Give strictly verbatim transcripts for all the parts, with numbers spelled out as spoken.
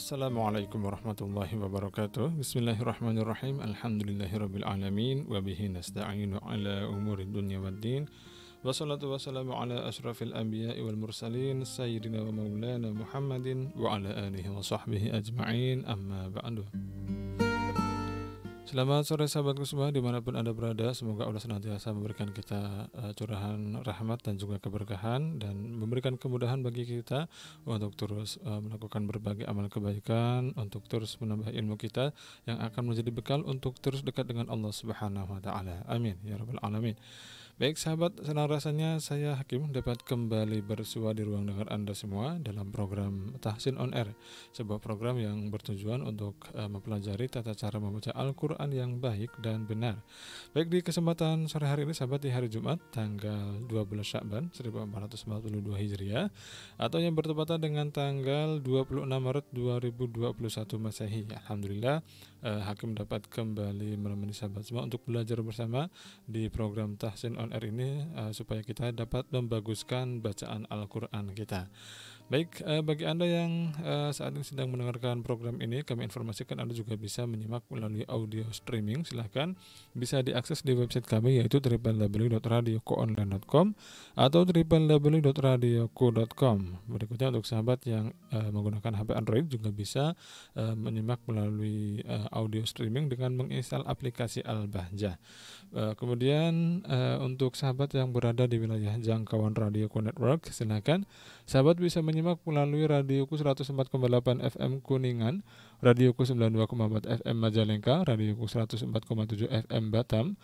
Assalamualaikum warahmatullahi wabarakatuh. Bismillahirrahmanirrahim. Alhamdulillahirrabbilalamin. Wabihi nasta'inu ala umuri dunya waddin. Wassalatu wassalamu ala ashrafil anbiya'i wal mursalin sayyidina wa maulana Muhammadin wa ala alihi wa sahbihi ajma'in. Amma ba'du. Selamat sore sahabatku semua dimanapun Anda berada. Semoga Allah senantiasa memberikan kita uh, curahan rahmat dan juga keberkahan, dan memberikan kemudahan bagi kita untuk terus uh, melakukan berbagai amal kebaikan, untuk terus menambah ilmu kita yang akan menjadi bekal untuk terus dekat dengan Allah Subhanahu wa taala. Amin ya rabbal alamin. Baik sahabat, senang rasanya saya Hakim dapat kembali bersua di ruang dengar Anda semua dalam program Tahsin On Air, sebuah program yang bertujuan untuk uh, mempelajari tata cara membaca Al-Quran yang baik dan benar. Baik, di kesempatan sore hari ini sahabat, di hari Jumat tanggal dua belas Sya'ban seribu empat ratus empat puluh dua Hijriah atau yang bertepatan dengan tanggal dua puluh enam Maret dua ribu dua puluh satu Masehi. Alhamdulillah eh, Hakim dapat kembali menemani sahabat semua untuk belajar bersama di program Tahsin On Air ini eh, supaya kita dapat membaguskan bacaan Al-Quran kita. Baik, eh, bagi Anda yang eh, saat ini sedang mendengarkan program ini, kami informasikan Anda juga bisa menyimak melalui audio streaming. Silahkan bisa diakses di website kami, yaitu w w w titik radioqu online titik com atau w w w titik radioqu titik com. Berikutnya untuk sahabat yang uh, menggunakan H P Android juga bisa uh, menyimak melalui uh, audio streaming dengan menginstal aplikasi Al-Bahjah. Uh, kemudian uh, untuk sahabat yang berada di wilayah jangkauan RadioQu Network, silahkan sahabat bisa menyimak melalui RadioQu seratus empat koma delapan F M Kuningan, RadioQu sembilan puluh dua koma empat F M Majalengka, RadioQu seratus empat koma tujuh F M Batam,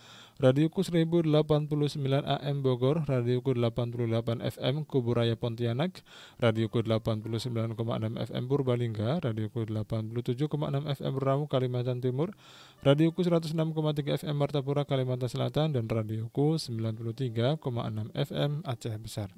RadioQu seribu delapan puluh sembilan A M Bogor, RadioQu delapan puluh delapan F M Kuburaya Pontianak, RadioQu delapan puluh sembilan koma enam F M Burbalingga, RadioQu delapan puluh tujuh koma enam F M Ramu Kalimantan Timur, RadioQu seratus enam koma tiga F M Martapura Kalimantan Selatan, dan RadioQu sembilan puluh tiga koma enam F M Aceh Besar.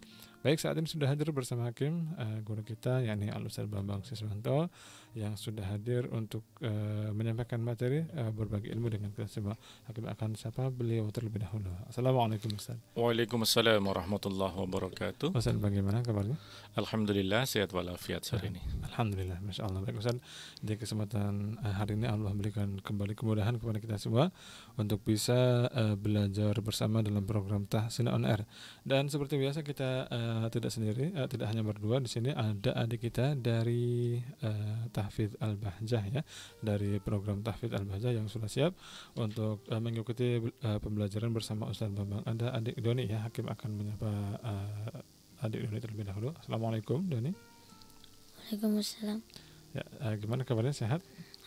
Baik, saat ini sudah hadir bersama Hakim uh, guru kita yakni Al-Ustaz Bambang Siswanto yang sudah hadir untuk uh, menyampaikan materi uh, berbagi ilmu dengan kita semua. Hakim akan sapa beliau terlebih dahulu. Assalamualaikum Ustaz. Waalaikumsalam warahmatullahi wabarakatuh. Ustaz, bagaimana kabarnya? Alhamdulillah sehat walafiat hari ini. Alhamdulillah, masya Allah. Baik Ustaz, di kesempatan uh, hari ini Allah memberikan kembali kemudahan kepada kita semua untuk bisa uh, belajar bersama dalam program Tahsin On Air. Dan seperti biasa kita uh, tidak sendiri, uh, tidak hanya berdua. Di sini ada adik kita dari uh, Tahfidz Al-Bahjah ya, dari program Tahfidz Al-Bahjah yang sudah siap untuk uh, mengikuti uh, pembelajaran bersama Ustaz Bambang. Ada adik Doni ya, Hakim akan menyapa uh, adik Doni terlebih dahulu. Assalamualaikum Doni. Waalaikumsalam. Ya, uh, gimana kabarnya, sehat?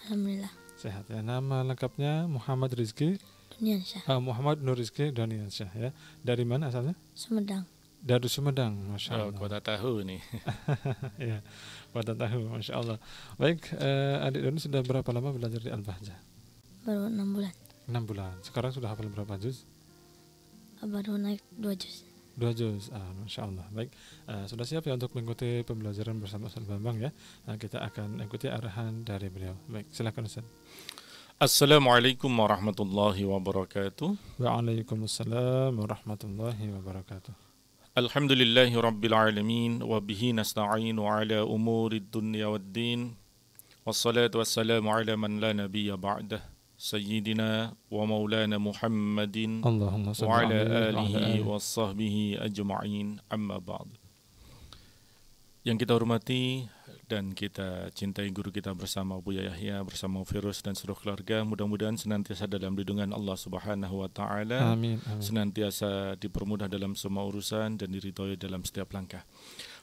Alhamdulillah. Sehat ya. Nama lengkapnya Muhammad Rizki Doniansyah. Uh, Muhammad Nur Rizki Doniansyah ya. Dari mana asalnya? Sumedang. Dari Sumedang, masya Allah. Oh, kota tahu nih. Ya, kota tahu, masya Allah. Baik, eh, adik Doni sudah berapa lama belajar di Al-Bahjah? Baru enam bulan. Enam bulan. Sekarang sudah hafal berapa juz? Baru naik dua juz. Dua juz, ah, masya Allah. Baik, eh, sudah siap ya untuk mengikuti pembelajaran bersama Ustaz Bambang ya. Nah, kita akan ikuti arahan dari beliau. Baik, silakan Ustaz. Assalamualaikum warahmatullahi wabarakatuh. Waalaikumsalam warahmatullahi wabarakatuh. Alhamdulillahi Rabbil Alamin, wa bihi nasta'inu ala umuri dunya waddin, wassalatu wassalamu ala man la nabiyya ba'dah, sayyidina wa maulana Muhammadin wa ala alihi wa sahbihi ajma'in, amma ba'd. Yang kita hormati dan kita cintai guru kita bersama Buya Yahya, bersama Virus dan seluruh keluarga, mudah-mudahan senantiasa dalam lindungan Allah Subhanahu wa taala. Amin, amin. Senantiasa dipermudah dalam semua urusan dan diridhoi dalam setiap langkah.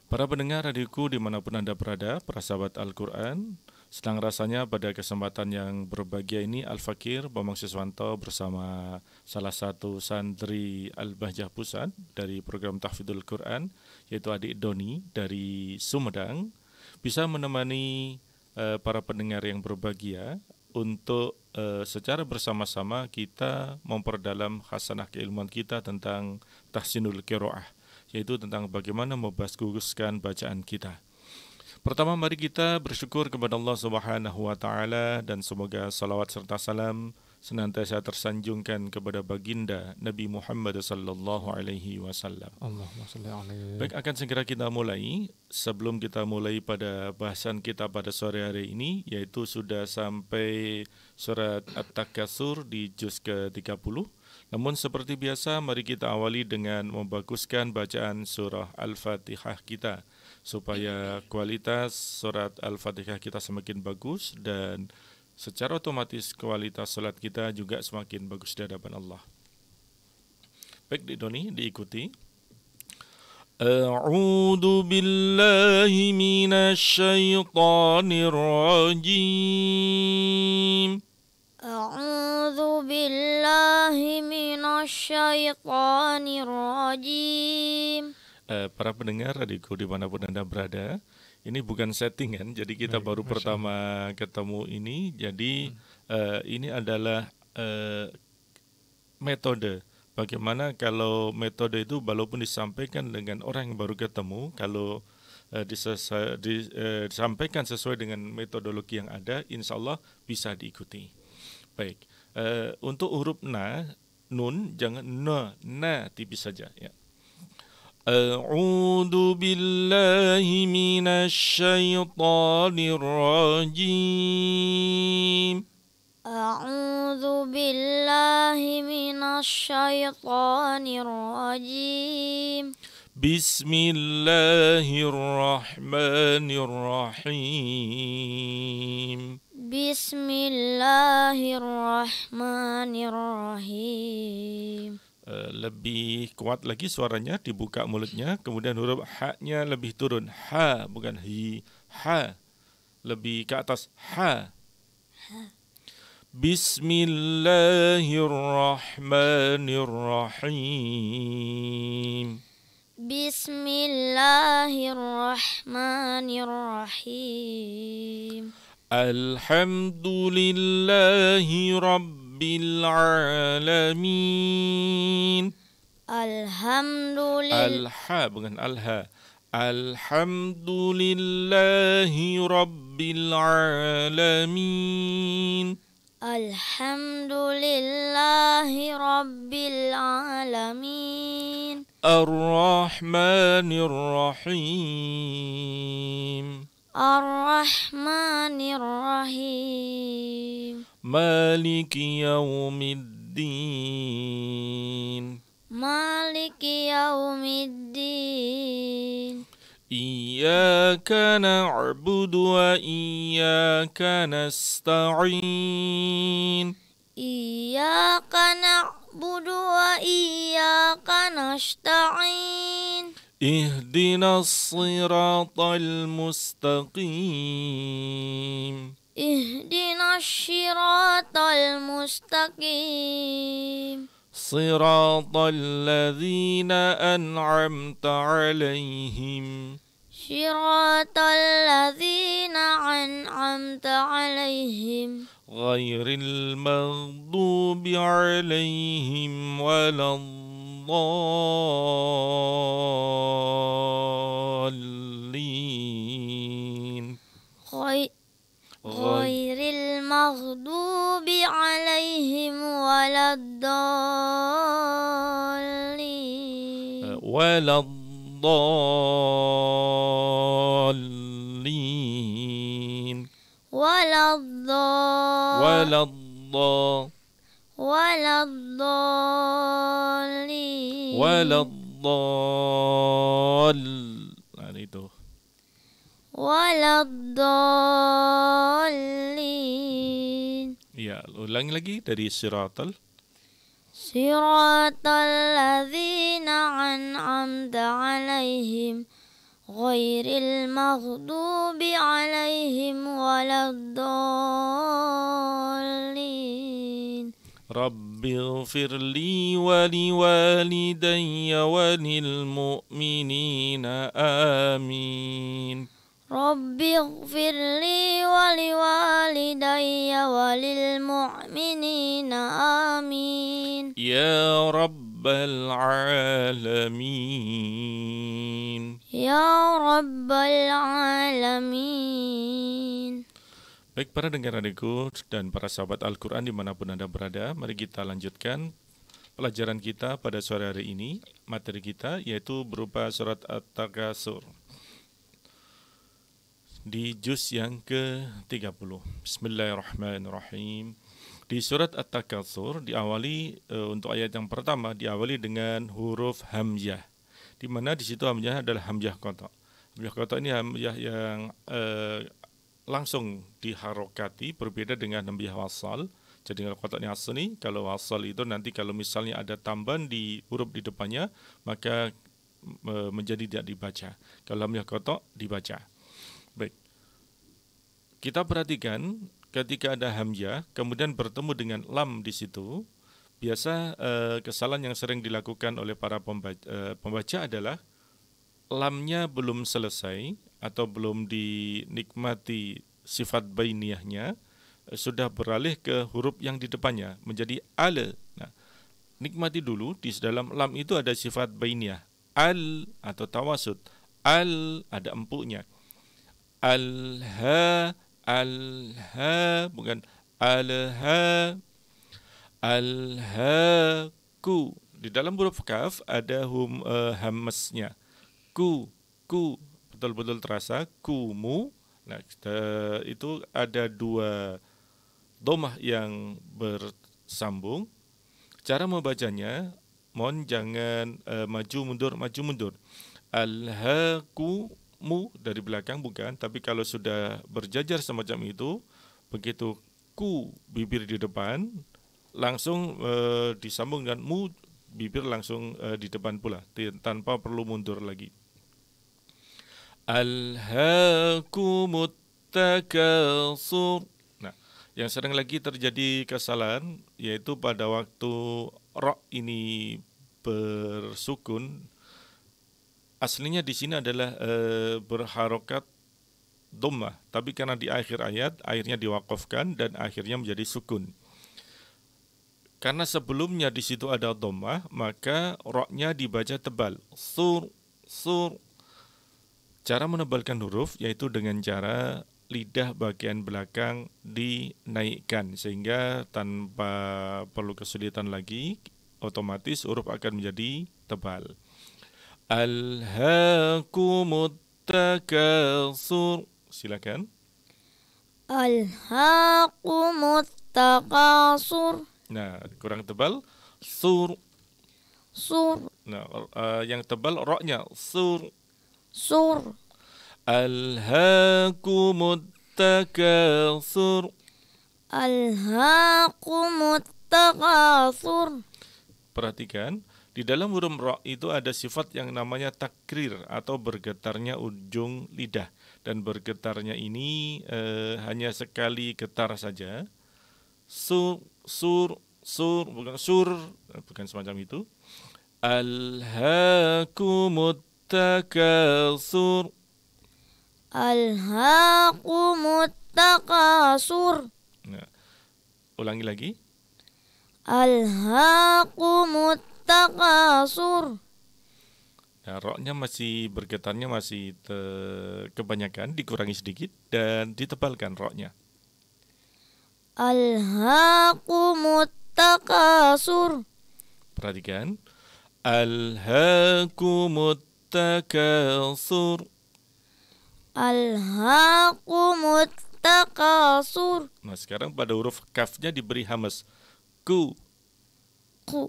Para pendengar radioku dimanapun Anda berada, para sahabat Al-Quran, senang rasanya pada kesempatan yang berbahagia ini Al-Fakir Bambang Siswanto bersama salah satu santri Al-Bahjah Pusat dari program Tahfidzul Quran, yaitu adik Doni dari Sumedang, bisa menemani uh, para pendengar yang berbahagia untuk uh, secara bersama-sama kita memperdalam khasanah keilmuan kita tentang tahsinul qiraah, yaitu tentang bagaimana membaguskan bacaan kita. Pertama, mari kita bersyukur kepada Allah Subhanahu wa taala, dan semoga salawat serta salam senantiasa tersanjungkan kepada baginda Nabi Muhammad sallallahu alaihi wasallam. Allahumma shalli alaihi. Baik, akan segera kita mulai. Sebelum kita mulai pada bahasan kita pada sore hari ini, yaitu sudah sampai surat At-Takatsur di juz ke tiga puluh. Namun seperti biasa, mari kita awali dengan membaguskan bacaan surah Al-Fatihah kita, supaya kualitas surat Al-Fatihah kita semakin bagus dan secara otomatis kualitas salat kita juga semakin bagus di hadapan Allah. Baik, Doni, diikuti. A'udzu billahi minasy syaithanir rajim. A'udzu billahi minasy syaithanir rajim. Eh, para pendengar adikku dimanapun Anda berada, ini bukan settingan, jadi kita baik, baru pertama ketemu ini. Jadi hmm. uh, ini adalah uh, metode. Bagaimana kalau metode itu walaupun disampaikan dengan orang yang baru ketemu, kalau uh, disesa, dis, uh, disampaikan sesuai dengan metodologi yang ada, insya Allah bisa diikuti. Baik, uh, untuk huruf na, nun, jangan na, na tipis saja ya. A'udzu billahi minasy syaithanir rajim. A'udzu billahi minasy syaithanir rajim. Bismillahirrahmanirrahim. Bismillahirrahmanirrahim. Lebih kuat lagi suaranya, dibuka mulutnya, kemudian huruf ha-nya lebih turun, ha bukan hi, ha lebih ke atas, ha. Bismillahirrahmanirrahim. Bismillahirrahmanirrahim. Alhamdulillahi Rabbil Alamin. Alhamdulillah. Alha bukan alha. Alhamdulillahi Rabbil Alamin. Alhamdulillahi Rabbil Alamin. Ar-Rahmanir Rahim. Ar-Rahmanir Rahim. Maliki yaumiddin. Maliki yaumiddin. Iyyaka na'budu wa iyyaka nasta'in. Iyyaka na'budu wa iyyaka nasta'in. Ihdinas siratal mustaqim. Ihdinas siratal mustaqim. Siratal ladzina an'amta alaihim. Siratal ladzina an'amta alaihim. Ghairil maghdubi alaihim waladdallin. Ghair Ghairil maghdubi alaihim waladdallin. Waladdallin. Waladdallin. Waladdallin. Waladdallin. Nah, itu. Waladdallin. Ya, ulangi lagi dari siratal. Siratal ladzina an'amta alaihim ghairil maghdubi alaihim waladdallin. Rabbighfirli wa liwalidayya wa lil mu'minina amin. Rabbighfirli wa liwalidayya wa lil mu'minina amin. Ya Rabbal alamin. Ya Rabbal alamin. Baik para dengar adikku dan para sahabat Al-Quran dimanapun Anda berada, mari kita lanjutkan pelajaran kita pada sore hari ini. Materi kita yaitu berupa surat At-Takatsur di juz yang ke tiga puluh. Bismillahirrahmanirrahim. Di surat At-Takatsur diawali e, untuk ayat yang pertama diawali dengan huruf hamzah, di mana di situ hamzah adalah hamzah kotak. Hamzah kotak ini hamzah yang e, langsung diharokati, berbeda dengan hamzah wasal. Jadi kalau kotaknya asli, kalau wasal itu nanti kalau misalnya ada tambahan di huruf di depannya, maka menjadi tidak dibaca. Kalau hamzah kotak dibaca. Baik. Kita perhatikan ketika ada hamzah kemudian bertemu dengan lam di situ, biasa kesalahan yang sering dilakukan oleh para pembaca, pembaca adalah lamnya belum selesai atau belum dinikmati sifat bainiyahnya, sudah beralih ke huruf yang di depannya menjadi al. Nah, nikmati dulu, di dalam lam itu ada sifat bainiyah, al atau tawasud. Al ada empuknya, al ha, al ha, bukan al ha, al ha ku. Di dalam huruf kaf ada hum uh, hamesnya, ku ku, betul-betul terasa kumu. Nah, itu ada dua dhammah yang bersambung. Cara membacanya, mohon jangan uh, maju mundur maju mundur. Alhaqumu dari belakang bukan, tapi kalau sudah berjajar semacam itu, begitu ku bibir di depan, langsung uh, disambung dengan mu, bibir langsung uh, di depan pula, tanpa perlu mundur lagi. Alhaakumut takatsur. Nah, yang sering lagi terjadi kesalahan yaitu pada waktu ra ini bersukun. Aslinya di sini adalah e, berharokat dhammah, tapi karena di akhir ayat akhirnya diwakafkan dan akhirnya menjadi sukun. Karena sebelumnya di situ ada dhammah, maka ra-nya dibaca tebal. Sur sur. Cara menebalkan huruf yaitu dengan cara lidah bagian belakang dinaikkan, sehingga tanpa perlu kesulitan lagi, otomatis huruf akan menjadi tebal. Alhaakumut takatsur. Silakan. Alhaakumut takatsur. Nah, kurang tebal. Sur. Sur. Nah, uh, yang tebal roknya. Sur. Sur. Alhaakumut takatsur. Alhaakumut takatsur. Perhatikan, di dalam huruf ra itu ada sifat yang namanya takrir atau bergetarnya ujung lidah, dan bergetarnya ini eh, hanya sekali getar saja. Sur, sur, sur, bukan sur, bukan semacam itu. Alhaakumut takatsur. Alhaakumut takatsur. Nah, ulangi lagi. Alhaakumut takatsur. Nah, roknya masih bergetarnya masih kebanyakan, dikurangi sedikit dan ditebalkan roknya. Alhaakumut takatsur. Perhatikan. Alhaakumut takatsur. Alhaakumut takatsur. Nah, sekarang pada huruf kafnya diberi hamas. Ku. Ku.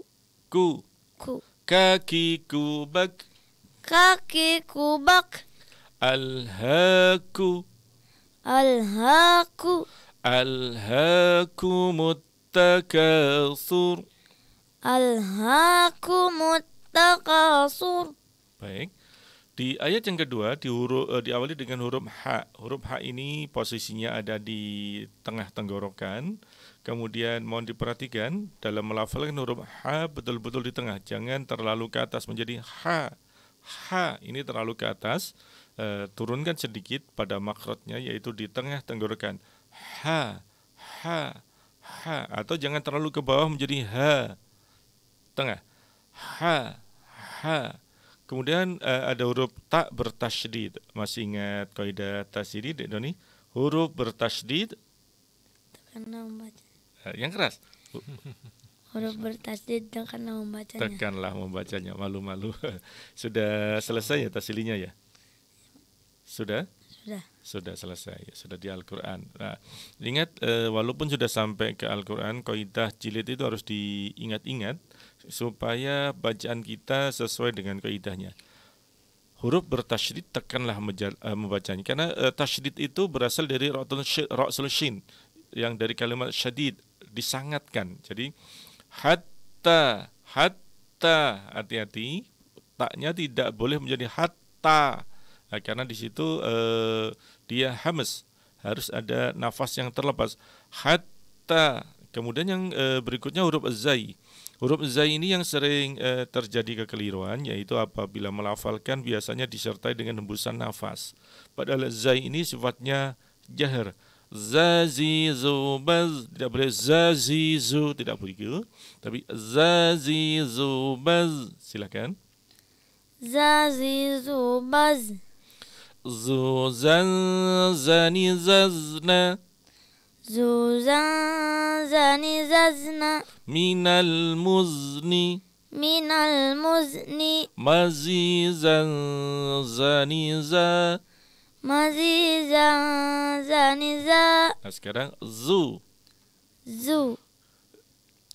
Ku. Ku. Kaki kubak. Kaki kubak. Alhaaku. Alhaaku. Alhaakumut takatsur. Alhaakumut takatsur. Baik. Di ayat yang kedua di huruf, eh, diawali dengan huruf ha. Huruf ha ini posisinya ada di tengah tenggorokan. Kemudian mohon diperhatikan dalam melafalkan huruf ha betul-betul di tengah, jangan terlalu ke atas menjadi ha. Ha ini terlalu ke atas, eh, turunkan sedikit pada makrotnya yaitu di tengah tenggorokan. Ha, ha, ha, atau jangan terlalu ke bawah menjadi ha. Tengah. Ha, ha. Kemudian uh, ada huruf tak bertasydid. Masih ingat kaidah tasydid, Doni? Huruf bertasydid karena membacanya. Yang keras. Huruf bertasydid dan karena membacanya. Tekanlah membacanya, malu-malu. Sudah selesai ya taslinya ya? Sudah? Sudah. Sudah selesai, sudah di Al-Quran. Nah, ingat, e, walaupun sudah sampai ke Al-Quran, qaidah jilid itu harus diingat-ingat supaya bacaan kita sesuai dengan qaidahnya. Huruf bertasydid tekanlah membacanya, karena e, tasydid itu berasal dari ra'sul shin yang dari kalimat syadid, disangatkan. Jadi hatta, hatta, hati-hati, taknya tidak boleh menjadi hatta. Nah, karena di situ eh, dia hamas, harus ada nafas yang terlepas. Hatta. Kemudian yang eh, berikutnya huruf zai. Huruf zai ini yang sering eh, terjadi kekeliruan, yaitu apabila melafalkan biasanya disertai dengan hembusan nafas. Padahal zai ini sifatnya jahar. Zazizu baz, tidak boleh zazizu, tidak boleh. Tapi zazizu baz, silakan. Zazizu baz. Zuzanzani zazna, Zuzanzani zazna, minal muzni, minal muzni, mazizanzani za, mazizanzani za. Nah, sekarang zu, zu.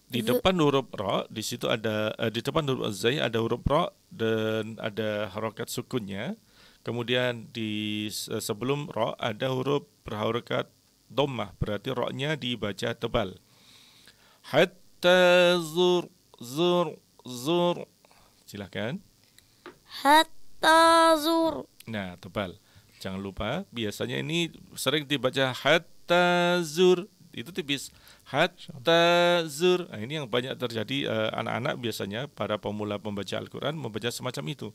Di depan huruf ra, di situ ada eh, di depan huruf zai ada huruf ra dan ada harokat sukunnya. Kemudian di sebelum ra ada huruf berharokat dhammah, berarti ra-nya dibaca tebal. Hatta zur, zur, zur. Silakan. Hatta zur. Nah, tebal. Jangan lupa, biasanya ini sering dibaca hatta zur, itu tipis. Hatta zur. Nah, ini yang banyak terjadi anak-anak, eh, biasanya para pemula pembaca Al-Quran membaca semacam itu.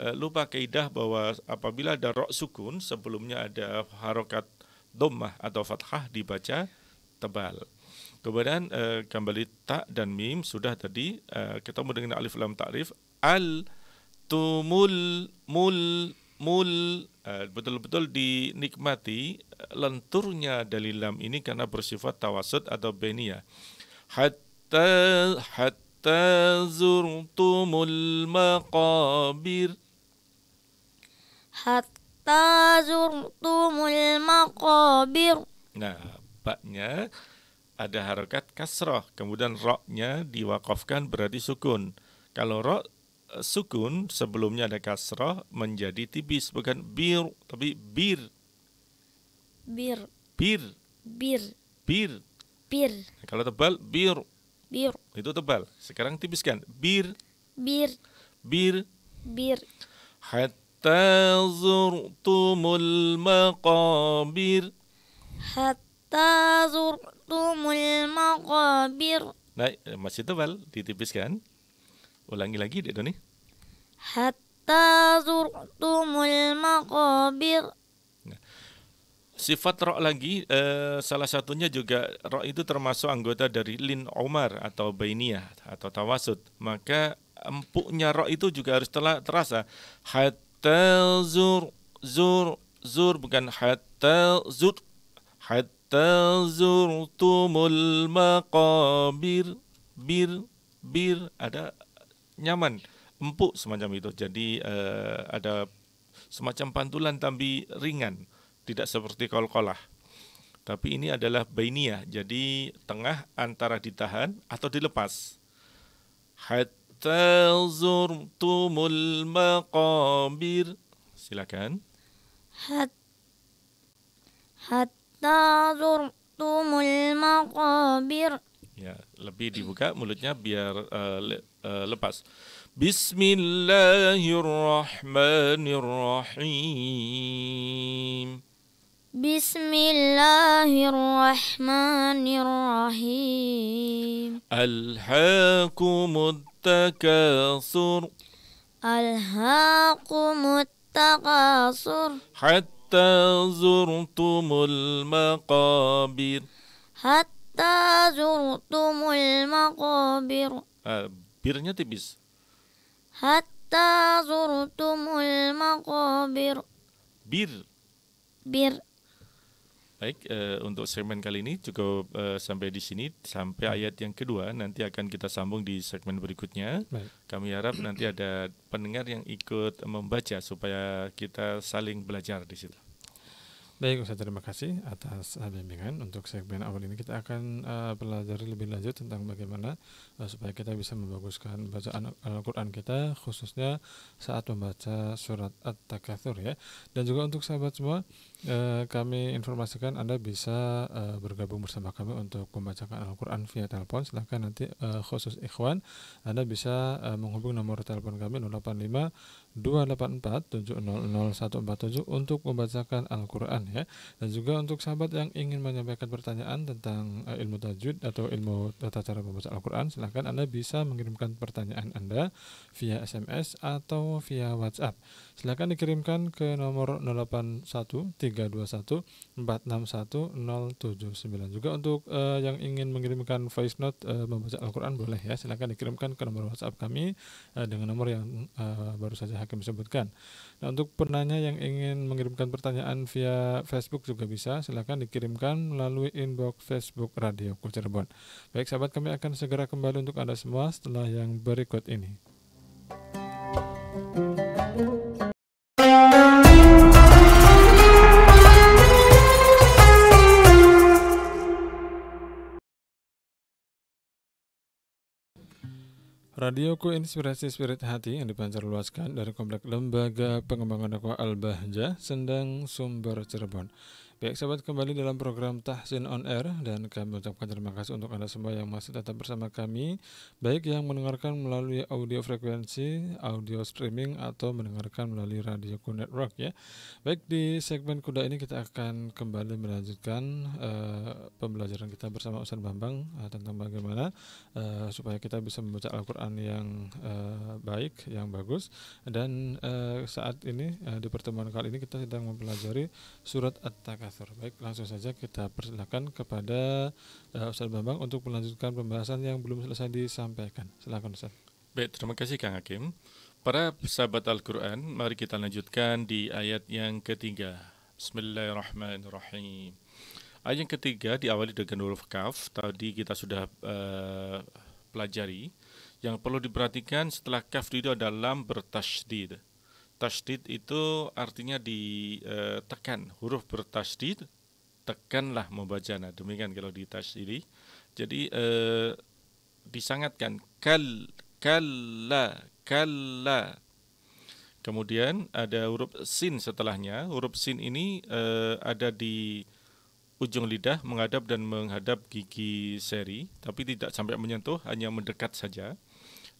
Eh, lupa kaidah bahwa apabila ada ra sukun sebelumnya ada harokat dhammah atau fathah dibaca tebal. Kemudian eh, kembali ta dan mim sudah tadi, eh, ketemu dengan alif lam ta'rif al tumul mul mul. Betul-betul dinikmati lenturnya dari lam ini karena bersifat tawasud atau beniyah. Hatta, hatta zurtumul maqabir. Hatta zurtumul maqabir. Nah, baknya ada harokat kasrah, kemudian roknya diwakafkan berarti sukun. Kalau rok sukun sebelumnya ada kasrah menjadi tipis, bukan bir tapi bir. Bir. Bir. Bir. Bir. Bir. Nah, kalau tebal bir. Bir. Itu tebal. Sekarang tipiskan bir. Bir. Bir. Bir. Hatta zurtumul maqabir. Hatta zurtumul maqabir. Nah, masih tebal, ditipiskan. Ulangi lagi deh Doni. Hatta zurtumul maqabir. Nah, sifat ra' lagi, eh, salah satunya juga ra' itu termasuk anggota dari lin umar atau bainiyah atau tawasud. Maka empuknya ra' itu juga harus telah terasa. Hatta zur, zur, zur, bukan hatta zur. Hatta zurtumul maqabir. Bir, bir ada nyaman, empuk semacam itu. Jadi eh, ada semacam pantulan tapi ringan, tidak seperti qalqalah. Tapi ini adalah bainiyah, jadi tengah antara ditahan atau dilepas. Hatta zurtumul maqabir. Silakan. Hatta zurtumul maqabir. Ya, lebih dibuka mulutnya biar uh, le, uh, lepas. Bismillahirrahmanirrahim. Bismillahirrahmanirrahim. Alhaakumut takatsur. Alhaakumut takatsur. Hatta zurtumul maqabir. Hatta hatta zurtumul maqabir. Ah, birnya tipis. Hatta zurtumul maqabir. Bir. Bir. Baik, e, untuk segmen kali ini cukup e, sampai di sini, sampai ayat yang kedua, nanti akan kita sambung di segmen berikutnya. Baik. Kami harap nanti ada pendengar yang ikut membaca supaya kita saling belajar di situ. Baik Ustaz, terima kasih atas bimbingan. Untuk segmen awal ini kita akan uh, pelajari lebih lanjut tentang bagaimana uh, supaya kita bisa membaguskan bacaan Al-Quran kita, khususnya saat membaca surat At-Takatsur ya. Dan juga untuk sahabat semua, Uh, kami informasikan Anda bisa uh, bergabung bersama kami untuk membacakan Al-Quran via telepon. Silahkan nanti uh, khusus ikhwan, Anda bisa uh, menghubungi nomor telepon kami nol delapan lima dua delapan empat tujuh nol nol satu empat tujuh untuk membacakan Al-Quran ya. Dan juga untuk sahabat yang ingin menyampaikan pertanyaan tentang uh, ilmu tajwid atau ilmu tata cara membaca Al-Quran, silahkan Anda bisa mengirimkan pertanyaan Anda via S M S atau via WhatsApp. Silahkan dikirimkan ke nomor nol delapan satu tiga dua satu empat enam satu nol tujuh sembilan. Juga untuk uh, yang ingin mengirimkan voice note uh, membaca Al-Quran boleh ya, silakan dikirimkan ke nomor WhatsApp kami uh, dengan nomor yang uh, baru saja Hakim sebutkan. Nah, untuk penanya yang ingin mengirimkan pertanyaan via Facebook juga bisa, silakan dikirimkan melalui inbox Facebook RadioQu Cirebon. Baik sahabat, kami akan segera kembali untuk Anda semua setelah yang berikut ini. RadioQu, inspirasi spirit hati yang dipancarluaskan dari Komplek Lembaga Pengembangan Dakwah Al-Bahjah, Sendang, Sumber, Cirebon. Baik sahabat, kembali dalam program Tahsin On Air, dan kami ucapkan terima kasih untuk Anda semua yang masih tetap bersama kami, baik yang mendengarkan melalui audio frekuensi, audio streaming, atau mendengarkan melalui RadioQu Network ya. Baik, di segmen kuda ini kita akan kembali melanjutkan uh, pembelajaran kita bersama Ustaz Bambang uh, tentang bagaimana uh, supaya kita bisa membaca Al-Quran yang uh, baik, yang bagus. Dan uh, saat ini uh, di pertemuan kali ini kita sedang mempelajari surat At-Takatsur. Baik, langsung saja kita persilakan kepada uh, Ustaz Bambang untuk melanjutkan pembahasan yang belum selesai disampaikan. Silakan Ustaz. Baik, terima kasih Kang Hakim. Para sahabat Al-Quran, mari kita lanjutkan di ayat yang ketiga. Bismillahirrahmanirrahim. Ayat yang ketiga diawali dengan huruf kaf. Tadi kita sudah uh, pelajari. Yang perlu diperhatikan setelah kaf itu adalah bertasydid. Tasydid itu artinya ditekan, huruf bertasydid tekanlah membacanya. Demikian kalau di tasydid. Jadi eh, disangatkan kal kalla kalla. Kemudian ada huruf sin setelahnya. Huruf sin ini eh, ada di ujung lidah, menghadap dan menghadap gigi seri, tapi tidak sampai menyentuh, hanya mendekat saja.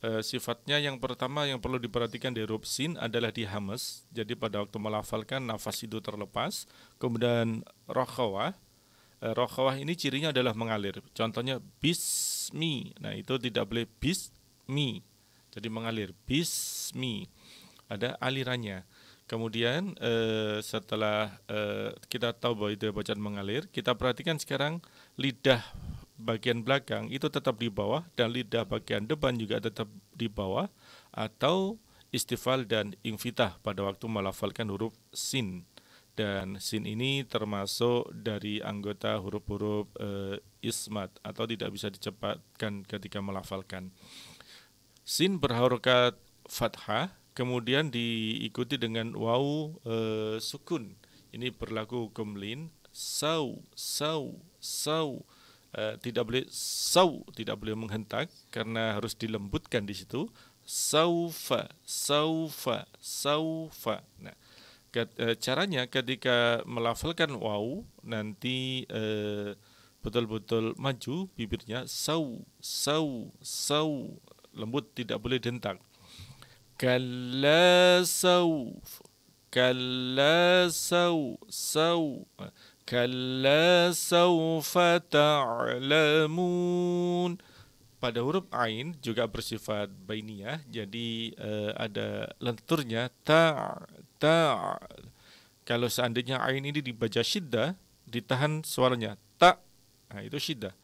Uh, sifatnya yang pertama yang perlu diperhatikan di huruf sin adalah di hamas. Jadi pada waktu melafalkan, nafas itu terlepas. Kemudian rokhawah uh, rokhawah ini cirinya adalah mengalir. Contohnya bismi. Nah itu tidak boleh bismi, jadi mengalir. Bismi ada alirannya. Kemudian uh, setelah uh, kita tahu bahwa itu bacaan mengalir, kita perhatikan sekarang lidah bagian belakang itu tetap di bawah dan lidah bagian depan juga tetap di bawah, atau istifal dan infitah pada waktu melafalkan huruf sin. Dan sin ini termasuk dari anggota huruf-huruf e, ismat atau tidak bisa dicepatkan ketika melafalkan. Sin berharokat fathah, kemudian diikuti dengan waw e, sukun. Ini berlaku hukum lin. Saw, saw, saw. Uh, tidak boleh saw, tidak boleh menghentak karena harus dilembutkan di situ. Saufa, saufa, saufa. Nah, kat, uh, caranya ketika melafalkan waw nanti uh, betul-betul maju bibirnya. Saw, saw, saw, lembut, tidak boleh dihentak. Kalla sauf, kalla saw, saw. Kalla sawfa ta'lamun. Pada huruf ain juga bersifat bainiyah, jadi eh, ada lenturnya ta' ta'. Kalau seandainya ain ini dibaca syiddah, ditahan suaranya ta', nah, itu syiddah.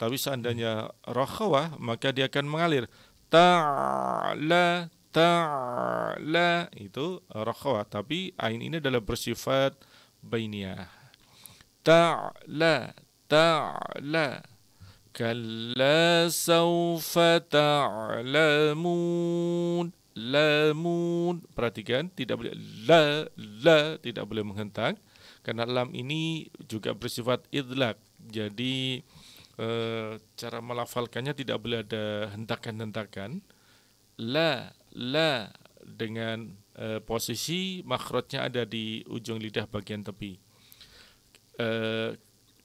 Tapi seandainya rokhawah maka dia akan mengalir. Ta'la ta'la, itu rokhawah, tapi ain ini adalah bersifat bainiyah. ta'la ta'la kalla sawfa ta'lamun. Lamun, perhatikan, tidak boleh la, la, tidak boleh menghentak, karena lam ini juga bersifat idlak. Jadi e, cara melafalkannya tidak boleh ada hentakan-hentakan. La, la dengan e, posisi makhrajnya ada di ujung lidah bagian tepi. E,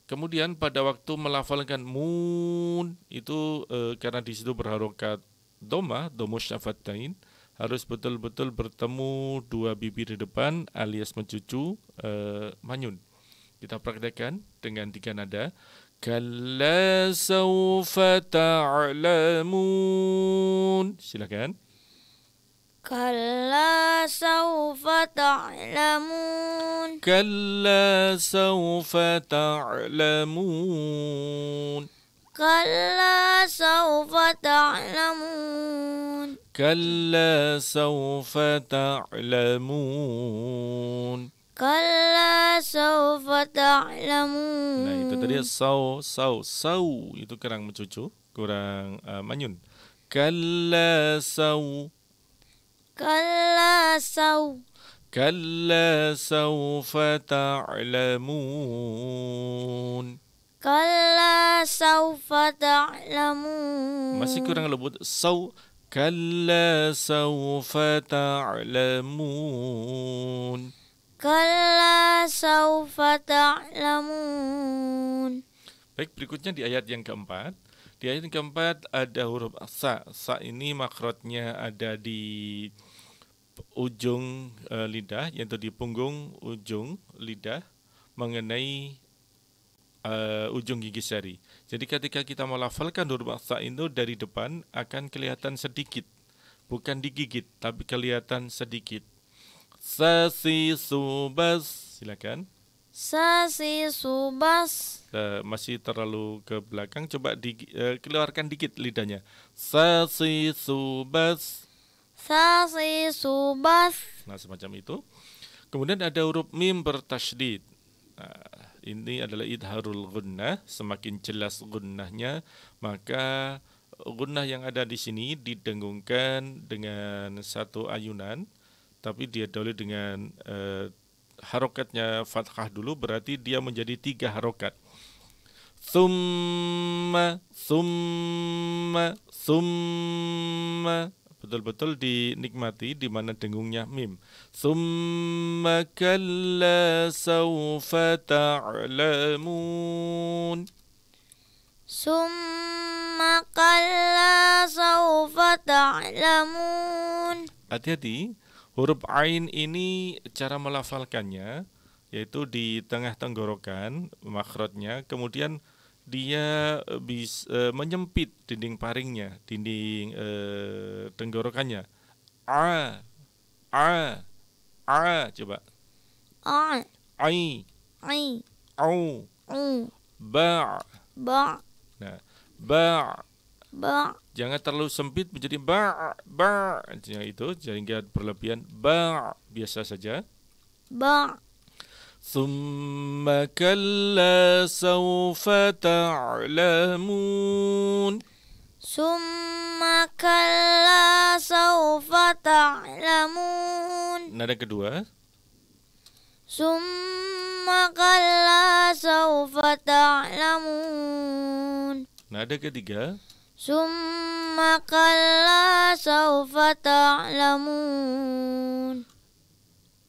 kemudian pada waktu melafalkan mun itu e, karena di situ berharokat dhamma, dhammu syafattain, harus betul-betul bertemu dua bibir di depan alias mencucu e, manyun. Kita praktekkan dengan tiga nada. Kalla sawfa ta'lamun. Silakan. Kalla sawfa ta'lamun. Kalla sawfa ta'lamun. Kalla sawfa ta'lamun. Kalla sawfa ta'lamun. Kalla sawfa ta'lamun. Nah itu tadi saw, saw, saw itu kurang mencucu, kurang uh, manyun. Kalla saw. Kalla saw. Kalla sawfa ta'lamun. Kalla sawfa ta'lamun. Masih kurang lembut. Saw. Kalla sawfa ta'lamun. Kalla sawfa ta'lamun. Baik, berikutnya di ayat yang keempat. Di ayat yang keempat ada huruf sa. Sa ini makrotnya ada di ujung uh, lidah, yaitu di punggung ujung lidah mengenai Uh, ujung gigi jari. Jadi ketika kita melafalkan huruf sa itu dari depan akan kelihatan sedikit, bukan digigit, tapi kelihatan sedikit. Sa si subas, silakan. Sa si subas. Uh, masih terlalu ke belakang. Coba di, uh, keluarkan dikit lidahnya. Sa si subas. Sa si subas. Nah semacam itu. Kemudian ada huruf mim bertasydid. Uh, Ini adalah idharul gunnah, semakin jelas gunnahnya, maka gunnah yang ada di sini didengungkan dengan satu ayunan, tapi dia dahulu dengan eh, harokatnya fathah dulu, berarti dia menjadi tiga harokat. Thumma, thumma, thumma. Betul-betul dinikmati di mana dengungnya mim. Tsumma kalla sawfa ta'lamun. Tsumma kalla sawfa ta'lamun. Hati-hati, huruf ain ini cara melafalkannya yaitu di tengah tenggorokan makhrajnya, kemudian dia bis, e, menyempit dinding paringnya, dinding e, tenggorokannya. A, a, a, coba. A, ai, ai, au, au, ba, ba. Nah, ba, ba. Jangan terlalu sempit menjadi ba, ba. Yang itu sehingga berlebihan. Ba, biasa saja. Ba. ثم كلا سوف تعلمون. ثم كلا سوف تعلمون. Nada kedua. ثم كلا سوف تعلمون. Nada ketiga. ثم كلا سوف تعلمون.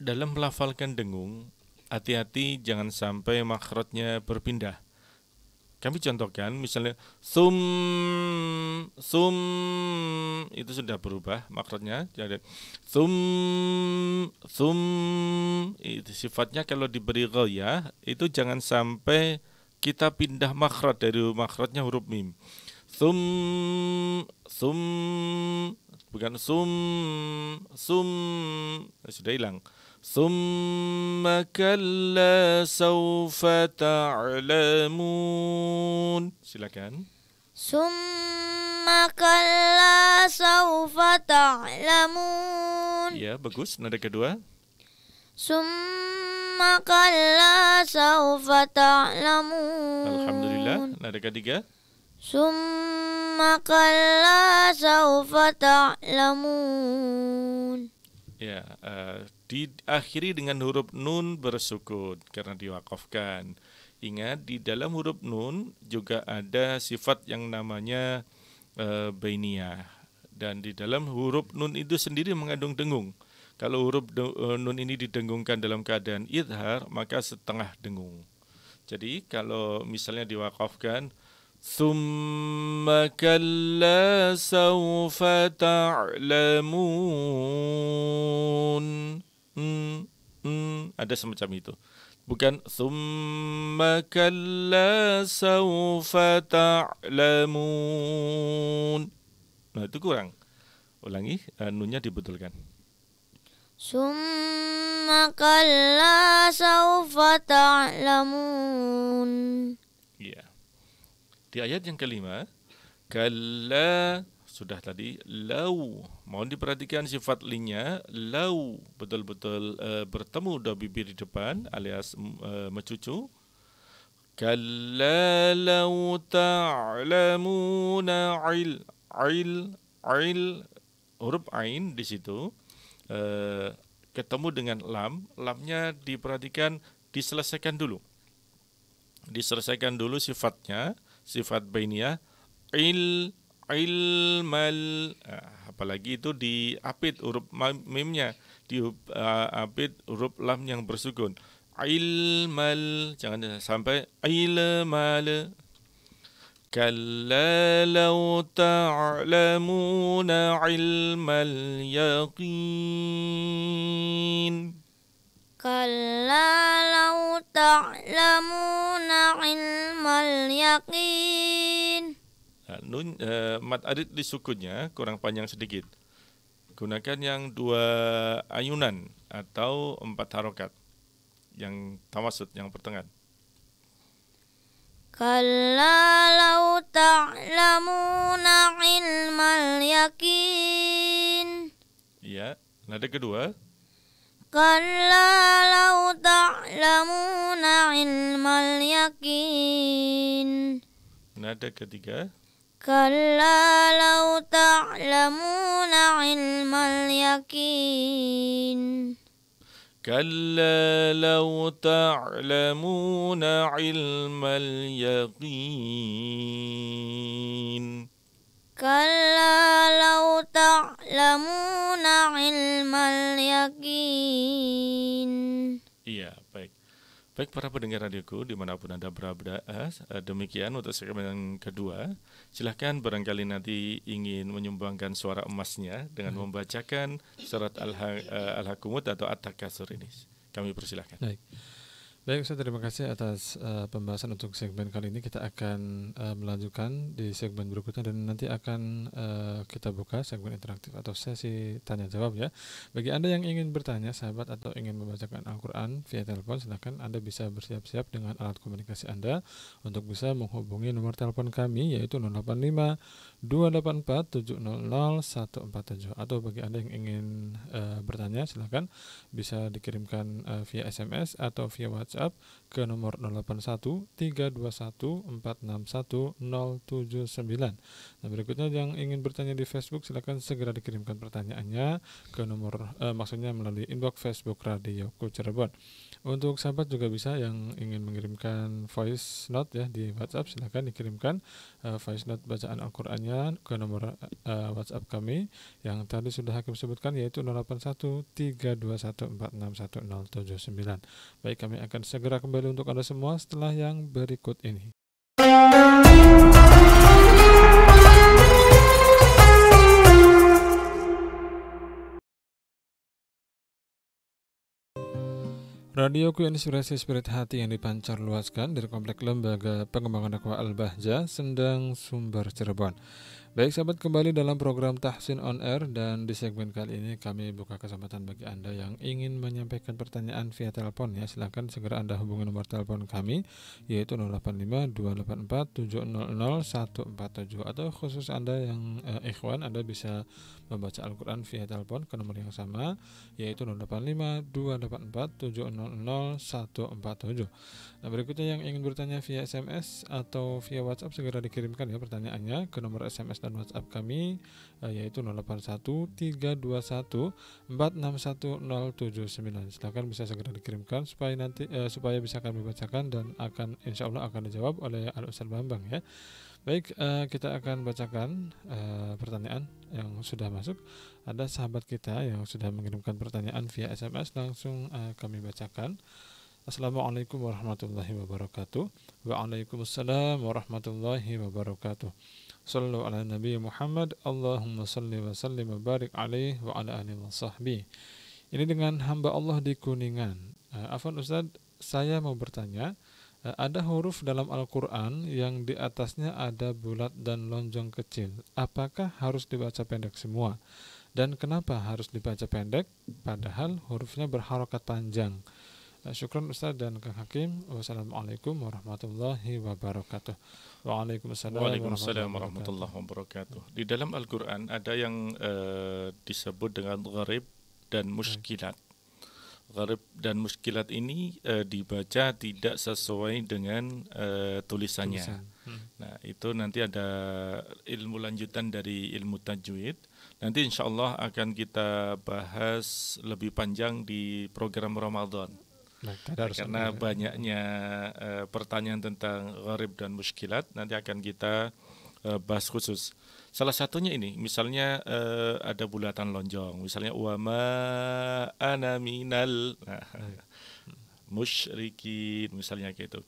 Dalam melafalkan dengung, hati-hati jangan sampai makhrajnya berpindah. Kami contohkan misalnya sum, sum itu sudah berubah makhrajnya. Jadi sum, sum itu sifatnya kalau diberi ghaiyah itu jangan sampai kita pindah makhraj dari makhrajnya huruf mim. Sum, sum bukan sum, sum sudah hilang. Thumma kalla sawfa ta'lamun. Silakan. Thumma kalla sawfa ta'lamun. Ya, bagus. Nada kedua. Thumma Thumma kalla sawfa ta'lamun. Alhamdulillah. Nah, ada ketiga. Summa kalla sawfa ta'lamun. Ya, uh, diakhiri dengan huruf nun bersukun karena diwakafkan. Ingat, di dalam huruf nun juga ada sifat yang namanya uh, bainiyah. Dan di dalam huruf nun itu sendiri mengandung dengung. Kalau huruf nun ini didengungkan dalam keadaan idhar, maka setengah dengung. Jadi kalau misalnya diwakafkan, Thumma kalla sawfa ta'lamun. Hmm, hmm, ada semacam itu. Bukan Thumma kalla sawfa ta'lamun. Nah, itu kurang. Ulangi, nunnya dibetulkan. Summa kalla sawfa ta'lamun. Iya. Di ayat yang kelima, kalla sudah tadi, lau. Mohon diperhatikan sifat linnya, lau betul-betul uh, bertemu dua bibir di depan alias uh, mencucu. Kalla lau ta'lamuna il il il huruf ain di situ. Uh, ketemu dengan lam, lamnya diperhatikan diselesaikan dulu, diselesaikan dulu sifatnya, sifat bainiyah il ilmal, uh, apalagi itu diapit huruf mimnya, diapit uh, huruf lam yang bersukun ilmal, jangan sampai ilmal. Kalla law ta'lamuna ilmal yaqin. Kalla law ta'lamuna ilmal yaqin. Nah, nun, eh, mat adid di sukunnya kurang panjang sedikit. Gunakan yang dua ayunan atau empat harokat. Yang tamasud, yang pertengahan. Kalla law ta'lamuna ilmal yakin. Ya, nada kedua. Kalla law ta'lamuna ilmal yakin. Nada ketiga. Kalla law ta'lamuna ilmal yakin. Kalla law ta'lamuna ilmal yaqin. Kalla law ta'lamuna ilmal yaqin. Iya, baik. Baik para pendengar radioku dimanapun Anda berada, demikian untuk segmen kedua. Silahkan barangkali nanti ingin menyumbangkan suara emasnya dengan membacakan surat Al-Hakumut atau At-Takatsur ini. Kami persilahkan. Baik, baik Ustaz, terima kasih atas uh, pembahasan untuk segmen kali ini. Kita akan uh, melanjutkan di segmen berikutnya dan nanti akan uh, kita buka segmen interaktif atau sesi tanya-jawab ya. Bagi Anda yang ingin bertanya, sahabat, atau ingin membacakan Al-Quran via telepon, silahkan Anda bisa bersiap-siap dengan alat komunikasi Anda untuk bisa menghubungi nomor telepon kami yaitu nol delapan lima dua delapan empat tujuh nol nol satu empat tujuh. Atau bagi Anda yang ingin uh, bertanya, silahkan bisa dikirimkan uh, via S M S atau via WhatsApp WhatsApp ke nomor nol delapan satu tiga dua satu empat enam satu nol tujuh sembilan. Nah, berikutnya yang ingin bertanya di Facebook silakan segera dikirimkan pertanyaannya ke nomor eh, maksudnya melalui inbox Facebook RadioQu Cirebon. Untuk sahabat juga bisa yang ingin mengirimkan voice note ya di WhatsApp, silakan dikirimkan eh, voice note bacaan Al-Qur'annya ke nomor eh, WhatsApp kami yang tadi sudah Hakim sebutkan yaitu nol delapan satu tiga dua satu empat enam satu nol tujuh sembilan. Baik, kami akan segera kembali untuk Anda semua setelah yang berikut ini. RadioQu, inspirasi spirit hati yang dipancar luaskan dari Komplek Lembaga Pengembangan Dakwah Al-Bahjah, Sendang, Sumber, Cirebon. Baik sahabat, kembali dalam program Tahsin On Air, dan di segmen kali ini kami buka kesempatan bagi Anda yang ingin menyampaikan pertanyaan via telepon ya. Silakan segera Anda hubungi nomor telepon kami yaitu nol delapan lima dua delapan empat tujuh nol nol satu empat tujuh, atau khusus Anda yang eh, ikhwan, Anda bisa membaca Al-Quran via telepon ke nomor yang sama yaitu nol delapan lima dua delapan empat tujuh nol nol satu empat tujuh. Nah, berikutnya yang ingin bertanya via S M S atau via WhatsApp segera dikirimkan ya pertanyaannya ke nomor S M S dan WhatsApp kami yaitu nol delapan satu tiga dua satu empat enam satu nol tujuh sembilan. Silakan bisa segera dikirimkan supaya nanti eh, supaya bisa kami bacakan dan akan insyaallah akan dijawab oleh Al-Ustaz Bambang ya. Baik, eh, kita akan bacakan eh, pertanyaan yang sudah masuk. Ada sahabat kita yang sudah mengirimkan pertanyaan via S M S, langsung eh, kami bacakan. Assalamualaikum warahmatullahi wabarakatuh. Waalaikumsalam warahmatullahi wabarakatuh. Sallu ala Nabi Muhammad, Allahumma salli wa sallim wa barik alaihi wa ala alihi wa sahbihi. Ini dengan hamba Allah di Kuningan. Uh, Afwan Ustaz, saya mau bertanya, uh, ada huruf dalam Al-Quran yang di atasnya ada bulat dan lonjong kecil. Apakah harus dibaca pendek semua? Dan kenapa harus dibaca pendek padahal hurufnya berharokat panjang? Syukran Ustaz dan Kang Hakim. Wassalamualaikum warahmatullahi wabarakatuh. Waalaikumsalam, Waalaikumsalam warahmatullahi wabarakatuh. Di dalam Al-Quran ada yang uh, disebut dengan gharib dan muskilat. Gharib dan muskilat ini uh, dibaca tidak sesuai dengan uh, tulisannya. Tulisan. hmm. Nah, itu nanti ada ilmu lanjutan dari ilmu tajwid. Nanti insya Allah akan kita bahas lebih panjang di program Ramadan. Nah, karena banyaknya uh, pertanyaan tentang gharib dan muskilat, nanti akan kita uh, bahas khusus. Salah satunya ini, misalnya uh, ada bulatan lonjong, misalnya wama ana minal nah, musyrikin, misalnya gitu.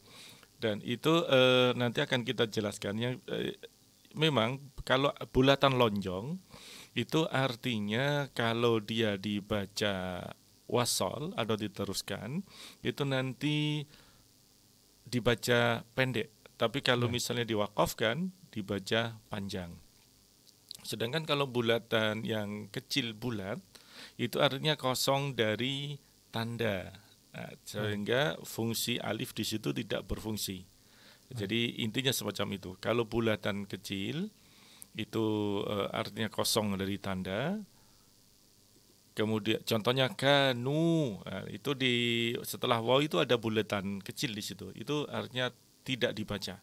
Dan itu uh, nanti akan kita jelaskannya. Uh, memang kalau bulatan lonjong itu artinya kalau dia dibaca wasol atau diteruskan itu nanti dibaca pendek, tapi kalau ya. misalnya diwakafkan dibaca panjang. Sedangkan kalau bulatan yang kecil bulat itu artinya kosong dari tanda, nah, sehingga hmm. fungsi alif di situ tidak berfungsi. hmm. Jadi intinya semacam itu. Kalau bulatan kecil itu uh, artinya kosong dari tanda. Kemudian contohnya kanu, nah, itu di setelah waw itu ada bulatan kecil di situ. Itu artinya tidak dibaca.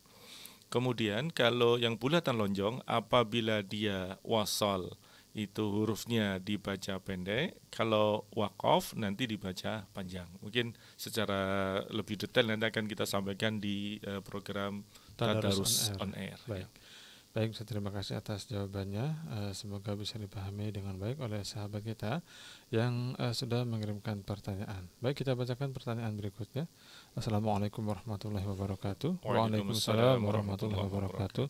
Kemudian kalau yang bulatan lonjong apabila dia wasal itu hurufnya dibaca pendek, kalau waqaf nanti dibaca panjang. Mungkin secara lebih detail nanti akan kita sampaikan di uh, program Tadarus on Air. On Air. Baik, terima kasih atas jawabannya. Semoga bisa dipahami dengan baik oleh sahabat kita yang sudah mengirimkan pertanyaan. Baik, kita bacakan pertanyaan berikutnya. Assalamualaikum warahmatullahi wabarakatuh. Waalaikumsalam warahmatullahi wabarakatuh.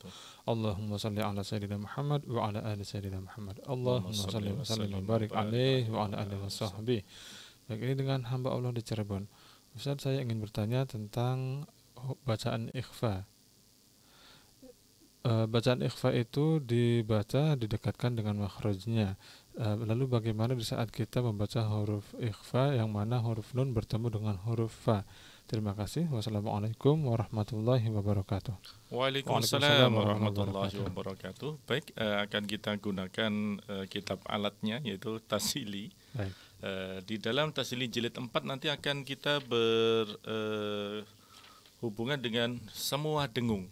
Allahumma salli ala sayyidina Muhammad wa ala ali sayyidina Muhammad. Allahumma salli wa sallim wa barik alaihi wa ala alihi wa sahbihi. Baik, ini dengan hamba Allah di Cirebon. Ustaz, saya ingin bertanya tentang bacaan ikhfa. Bacaan ikhfa itu dibaca didekatkan dengan makhrajnya. Lalu bagaimana di saat kita membaca huruf ikhfa yang mana huruf nun bertemu dengan huruf fa? Terima kasih. Wassalamualaikum warahmatullahi wabarakatuh. Waalaikumsalam warahmatullahi wabarakatuh. Baik, akan kita gunakan kitab alatnya yaitu Tasili. Di dalam Tasili jilid empat nanti akan kita berhubungan dengan semua dengung.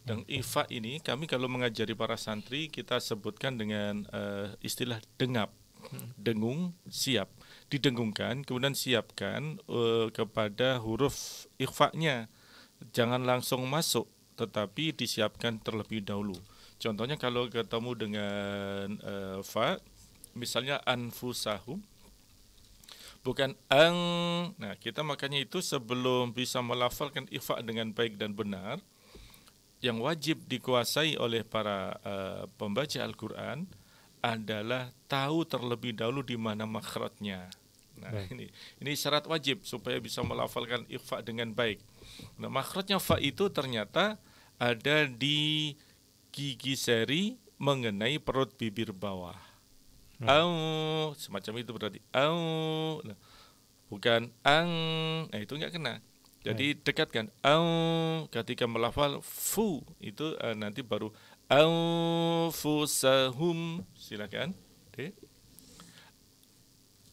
Dan ifa ini kami kalau mengajari para santri kita sebutkan dengan uh, istilah dengap, dengung, siap, didengungkan, kemudian siapkan uh, kepada huruf ikhfa-nya. Jangan langsung masuk, tetapi disiapkan terlebih dahulu. Contohnya kalau ketemu dengan uh, fa, misalnya anfusahum, bukan ang. Nah, kita makanya itu sebelum bisa melafalkan ikhfa dengan baik dan benar, yang wajib dikuasai oleh para uh, pembaca Al-Quran adalah tahu terlebih dahulu di mana makhrajnya. Nah, baik. ini ini syarat wajib supaya bisa melafalkan ikhfa dengan baik. Nah, makhrajnya fa itu ternyata ada di gigi seri mengenai perut bibir bawah. Au, semacam itu berarti au, bukan ang, nah itu nggak kena. Jadi dekatkan au, ketika melafal fu itu uh, nanti baru anfusahum, silakan. Oke.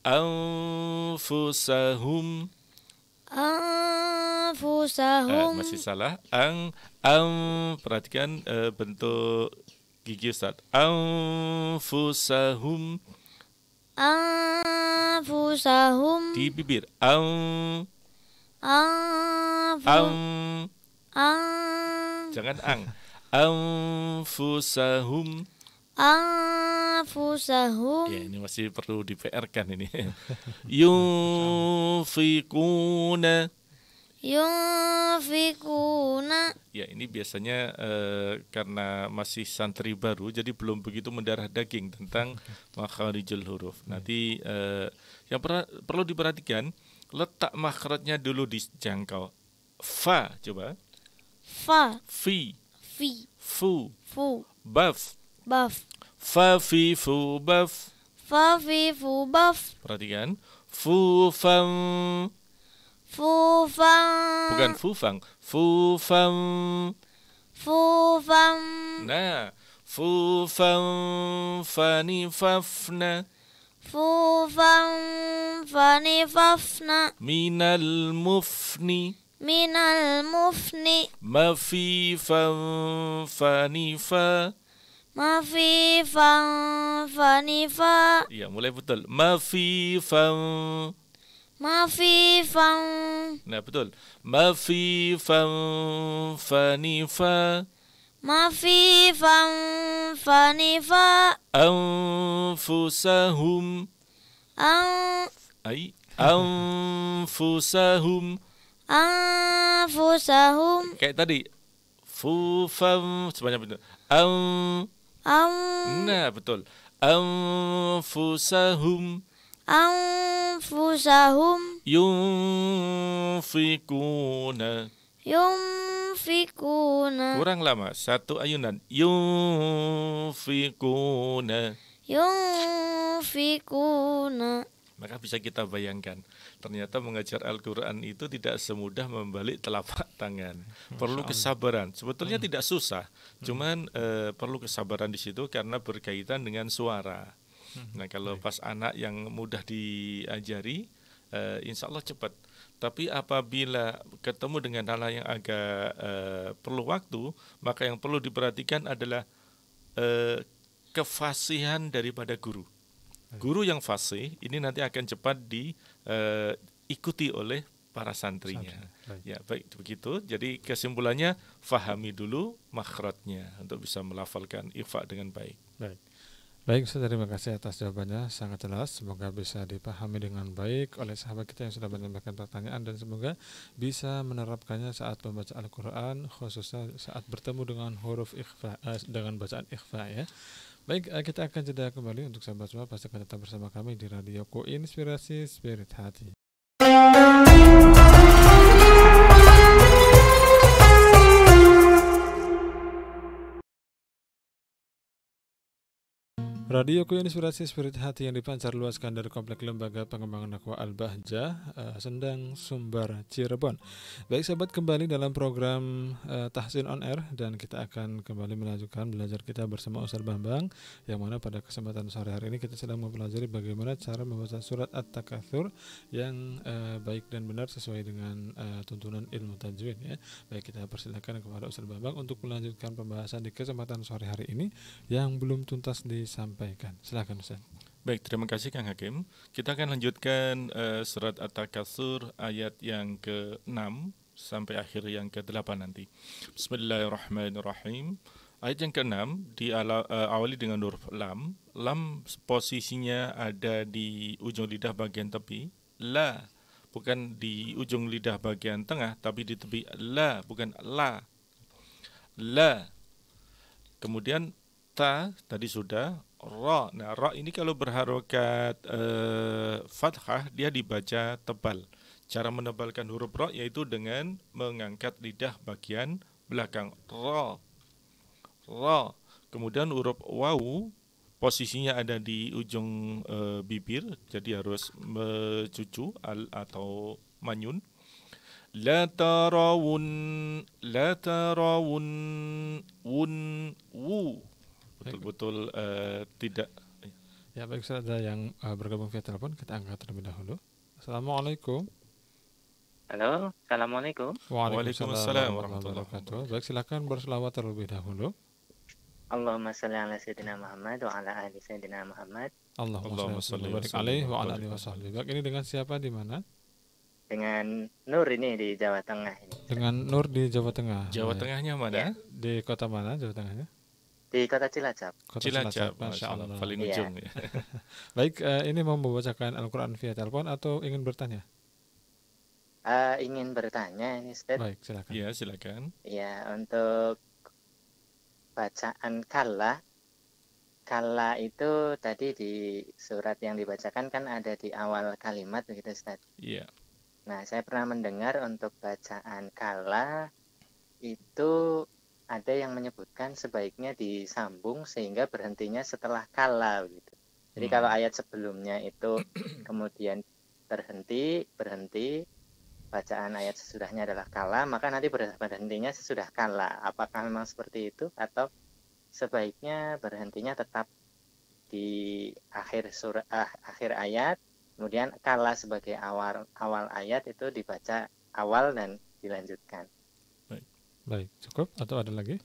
Anfusahum. Anfusahum. Eh, masih salah. Ang ang perhatikan eh, bentuk gigi Ustaz. Anfusahum. Anfusahum. Di bibir. Ang. Ang. Ang. Jangan ang. Anfusahum. Anfusahum. Ya, ini masih perlu di P R kan ini. Yunfikuna. Yunfikuna. Ya, ini biasanya uh, karena masih santri baru, jadi belum begitu mendarah daging tentang makharijul huruf. Nanti uh, yang per perlu diperhatikan letak makhrajnya dulu dijangkau. Fa, coba. Fa. Fi. Fi. Fu. Fu. Baf. Baf. Fa fi fu baf. Fa fi fu baf. Perhatikan. Fu fam. Fu fam. Bukan fu fang. Fu fam. Fu fam. Nah, fu fam fani fafna. Fu fam fani fafna. Minal mufni. Minal mufni. Mafi fam fanifa. Mafi fam fanifa. Ya, mulai betul. Mafi fam. Mafi fam. Nah, betul. Mafi fam fanifa. Mafi fam fanifa. Anfusahum. An. Ay. Anfusahum. Anfusahum. Kayak tadi fu fam sebanyak betul. Am. Am. Nah, betul. Anfusahum. Anfusahum. Yunfikuna. Yunfikuna. Kurang lama, satu ayunan. Yunfikuna. Yunfikuna. Maka bisa kita bayangkan, ternyata mengajar Al-Quran itu tidak semudah membalik telapak tangan. Perlu kesabaran. Sebetulnya tidak susah, cuman eh, perlu kesabaran di situ karena berkaitan dengan suara. Nah, kalau pas anak yang mudah diajari, eh, insya Allah cepat. Tapi apabila ketemu dengan hal yang agak eh, perlu waktu, maka yang perlu diperhatikan adalah eh, kefasihan daripada guru. Guru yang fasih ini nanti akan cepat diikuti uh, oleh para santrinya. Baik. Ya, baik begitu. Jadi kesimpulannya fahami dulu makhrajnya untuk bisa melafalkan ikhfa dengan baik. Baik. Baik, saya terima kasih atas jawabannya, sangat jelas. Semoga bisa dipahami dengan baik oleh sahabat kita yang sudah menyampaikan pertanyaan dan semoga bisa menerapkannya saat membaca Al-Quran, khususnya saat bertemu dengan huruf ikhfa, eh, dengan bacaan ikhfa ya. Baik, kita akan jeda kembali untuk sahabat semua, pastikan tetap bersama kami di RadioQu, Inspirasi Spirit Hati. RadioQu Inspirasi Spirit Hati yang dipancar luaskan dari Komplek Lembaga Pengembangan Dakwah Al-Bahjah, uh, Sendang, Sumbar, Cirebon. Baik sahabat, kembali dalam program uh, Tahsin On Air dan kita akan kembali melanjutkan belajar kita bersama Ustaz Bambang, yang mana pada kesempatan sore hari ini kita sedang mempelajari bagaimana cara membaca surat At-Takatsur yang uh, baik dan benar sesuai dengan uh, tuntunan ilmu tajwid ya. Baik, kita persilakan kepada Ustaz Bambang untuk melanjutkan pembahasan di kesempatan sore hari ini yang belum tuntas disampaikan. Sampaikan. Silakan Ustaz. Baik, terima kasih Kang Hakim. Kita akan lanjutkan uh, surat At-Takatsur ayat yang ke enam sampai akhir yang ke delapan nanti. Bismillahirrahmanirrahim. Ayat yang ke enam diawali uh, dengan huruf lam. Lam posisinya ada di ujung lidah bagian tepi. La bukan di ujung lidah bagian tengah tapi di tepi. La bukan la. La. Kemudian ta tadi sudah. Ra. Nah, ra ini kalau berharokat eh, fathah dia dibaca tebal. Cara menebalkan huruf ra yaitu dengan mengangkat lidah bagian belakang. Ra. Ra. Kemudian huruf wawu posisinya ada di ujung e, bibir, jadi harus mencucu al atau manyun. La tarawun, la tarawun, wun, wu. Betul-betul uh, tidak. Ya, baik, Ustaz, ada yang uh, bergabung via telepon, kita angkat terlebih dahulu. Assalamualaikum. Halo, assalamualaikum. Waalaikumsalam warahmatullahi wabarakatuh. Baik, silakan berselawat terlebih dahulu. Allahumma shalli ala sayyidina Muhammad wa ala ali sayyidina Muhammad. Allahumma shalli wa ala alihi wasahbihi. Baik, ini dengan siapa di mana? Dengan Nur ini di Jawa Tengah ini. Dengan Nur di Jawa Tengah. Jawa ya. Tengahnya mana? Ya. Di kota mana Jawa Tengahnya? Di kota Cilacap. Kota Cilacap, Masya Allah. Paling ya. Ujung ya. Baik, uh, ini mau membacakan Al-Quran via telepon atau ingin bertanya? Uh, ingin bertanya ini Ustaz. Baik, silakan. Iya, silakan. Iya, untuk bacaan kalla. Kalla itu tadi di surat yang dibacakan kan ada di awal kalimat begitu Ustaz. Iya. Nah, saya pernah mendengar untuk bacaan kala itu ada yang menyebutkan sebaiknya disambung sehingga berhentinya setelah kala gitu. Jadi hmm. kalau ayat sebelumnya itu kemudian terhenti, berhenti, bacaan ayat sesudahnya adalah kala, maka nanti berhentinya sesudah kala. Apakah memang seperti itu atau sebaiknya berhentinya tetap di akhir surah ah, akhir ayat? Kemudian kala sebagai awal awal ayat itu dibaca awal dan dilanjutkan. Baik, baik, cukup atau ada lagi?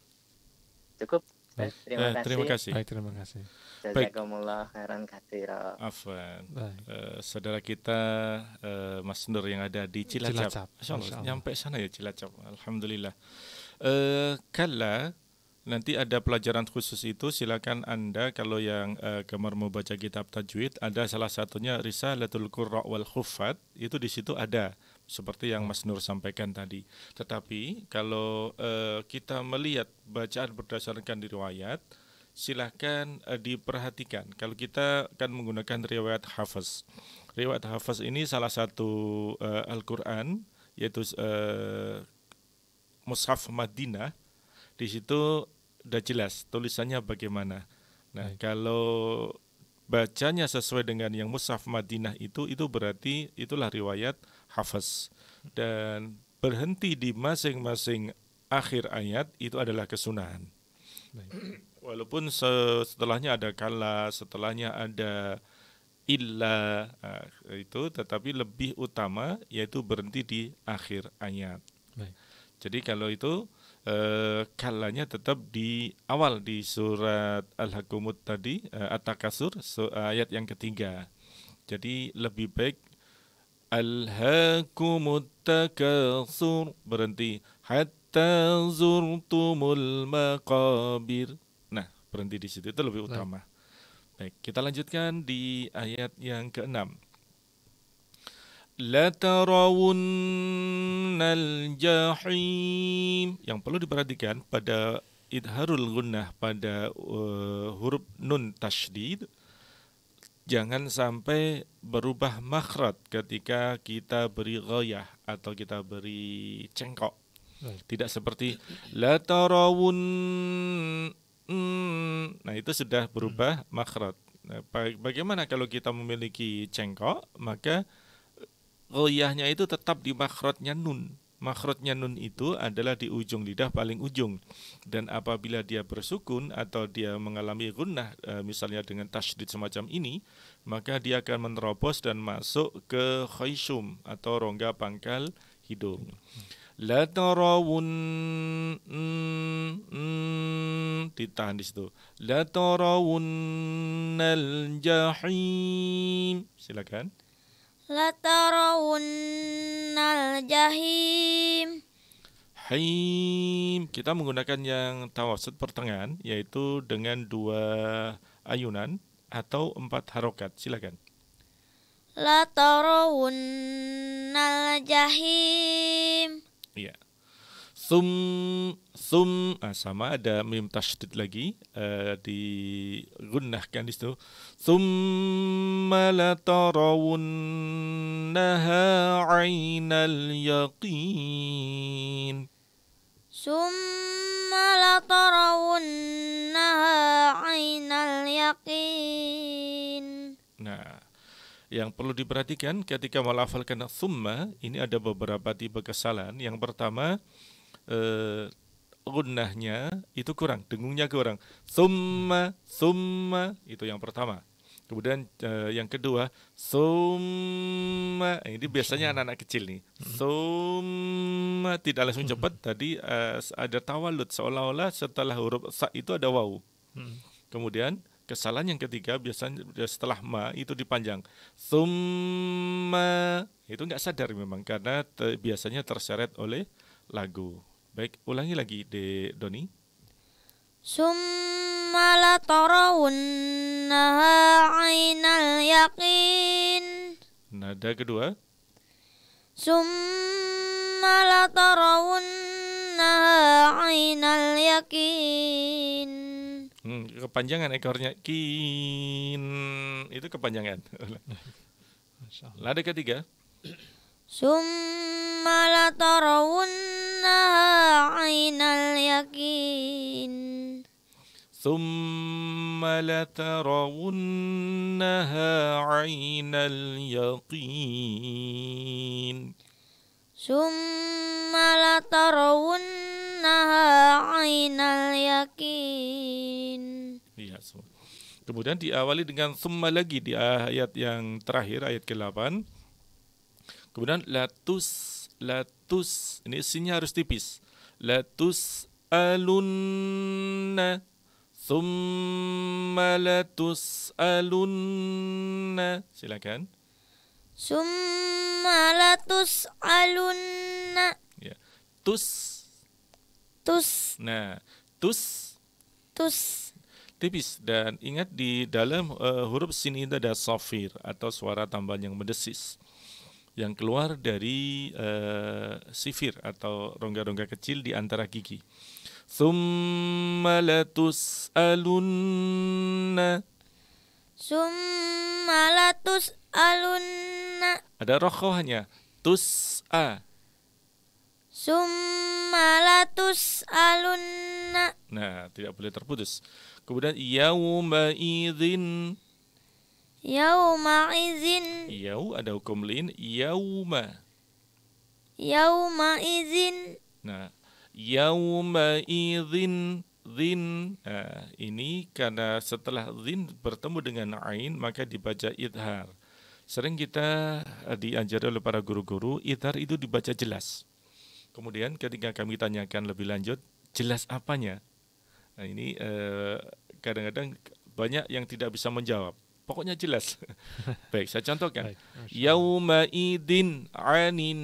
Cukup. Baik. Terima, eh, kasih. terima kasih. Baik, terima kasih. Jazakumullah khairan katsira. Afwan. Uh, saudara kita uh, Mas Nur yang ada di Cilacap. Masyaallah, nyampe sana ya Cilacap. Alhamdulillah. Uh, kala nanti ada pelajaran khusus itu, silakan Anda kalau yang uh, gemar mau baca kitab tajwid, ada salah satunya Risalatul Qurra wal Huffad, itu di situ ada seperti yang Mas Nur sampaikan tadi. Tetapi kalau uh, kita melihat bacaan berdasarkan riwayat, silakan uh, diperhatikan. Kalau kita kan menggunakan riwayat Hafs. Riwayat Hafs ini salah satu uh, Al-Quran, yaitu uh, Mushaf Madinah. Di situ udah jelas tulisannya bagaimana. Nah, baik. Kalau bacanya sesuai dengan yang Mushaf Madinah itu, itu berarti itulah riwayat Hafs. Dan berhenti di masing-masing akhir ayat itu adalah kesunahan. Baik. Walaupun setelahnya ada kala, setelahnya ada illa, nah, itu, tetapi lebih utama yaitu berhenti di akhir ayat. Baik. Jadi kalau itu Uh, kalanya tetap di awal di surat Al-Hakumut tadi, uh, At-Takatsur, so, ayat yang ketiga. Jadi lebih baik Al-Hakumut Takatsur, berhenti hatta zurtumul maqabir. Nah, berhenti di situ itu lebih utama. Baik, baik, kita lanjutkan di ayat yang keenam. La tarawunnal jahim. Yang perlu diperhatikan pada idharul gunnah, pada uh, huruf nun tasydid, jangan sampai berubah makhraj ketika kita beri ghayah atau kita beri cengkok. Tidak seperti la tarawun. Nah, itu sudah berubah makhraj. Nah, bagaimana kalau kita memiliki cengkok, maka ghoyahnya itu tetap di makhrajnya nun. Makhrajnya nun itu adalah di ujung lidah paling ujung. Dan apabila dia bersukun atau dia mengalami gunnah, misalnya dengan tasydid semacam ini, maka dia akan menerobos dan masuk ke khayshum atau rongga pangkal hidung. La tarawun, ditahan di situ. La tarawunnal jahim. Silakan. Latarawunnal jahim. Haim. Kita menggunakan yang tawasud pertengahan, yaitu dengan dua ayunan atau empat harokat. Silakan. Latarawunnal jahim. Iya. Sum, sum, ah, sama ada mim tasydid lagi, uh, digunakan di situ. Summa latarawunnaha ainal yaqin. summa latarawunnaha ainal yaqin. Nah, yang perlu diperhatikan ketika melafalkan summa, ini ada beberapa tipe kesalahan. Yang pertama, eh, gunnahnya itu kurang, dengungnya kurang. Summa, summa, itu yang pertama. Kemudian eh, yang kedua, summa, ini biasanya anak-anak kecil nih. Summa tidak langsung cepat. Tadi eh, ada tawalud, seolah-olah setelah huruf sa itu ada waw. Kemudian kesalahan yang ketiga biasanya setelah ma itu dipanjang. Summa itu nggak sadar memang karena te, biasanya terseret oleh lagu. Baik, ulangi lagi De Doni. Summa latarawunnaha ainal yaqin. Nada kedua. Summa latarawunnaha ainal yaqin. Hmm, kepanjangan ekornya, kin itu kepanjangan. Nada ketiga. Summa latarawunnaha ainal yaqin. Summa latarawunnaha ainal yaqin. Summa latarawunnaha ainal yaqin. Iya, so. Kemudian diawali dengan summa lagi di ayat yang terakhir, ayat ke-delapan. Kemudian latus, latus, ini sinnya harus tipis. Latus alunna, summa latus alunna. Silakan. Summa latus alunna. Ya. Tus. Tus. Nah, tus. Tus. Tipis. Dan ingat di dalam uh, huruf sin itu ada safir atau suara tambahan yang mendesis, yang keluar dari uh, sifir atau rongga-rongga kecil di antara gigi. Summa latus alunna. Summa latus alunna. Ada rokhohnya. Tus'a. Summa latus alunna. Nah, tidak boleh terputus. Kemudian yauma idzin. Yauma idzin. Yau ada hukum lin. Yauma. Yauma idzin. Nah, yauma idzin. Zin, nah, ini karena setelah zin bertemu dengan ain maka dibaca idhar. Sering kita diajari oleh para guru-guru, idhar itu dibaca jelas. Kemudian ketika kami tanyakan lebih lanjut, jelas apanya? Nah, ini kadang-kadang eh, banyak yang tidak bisa menjawab. Pokoknya jelas. Baik, saya contohkan. Yauma idin anin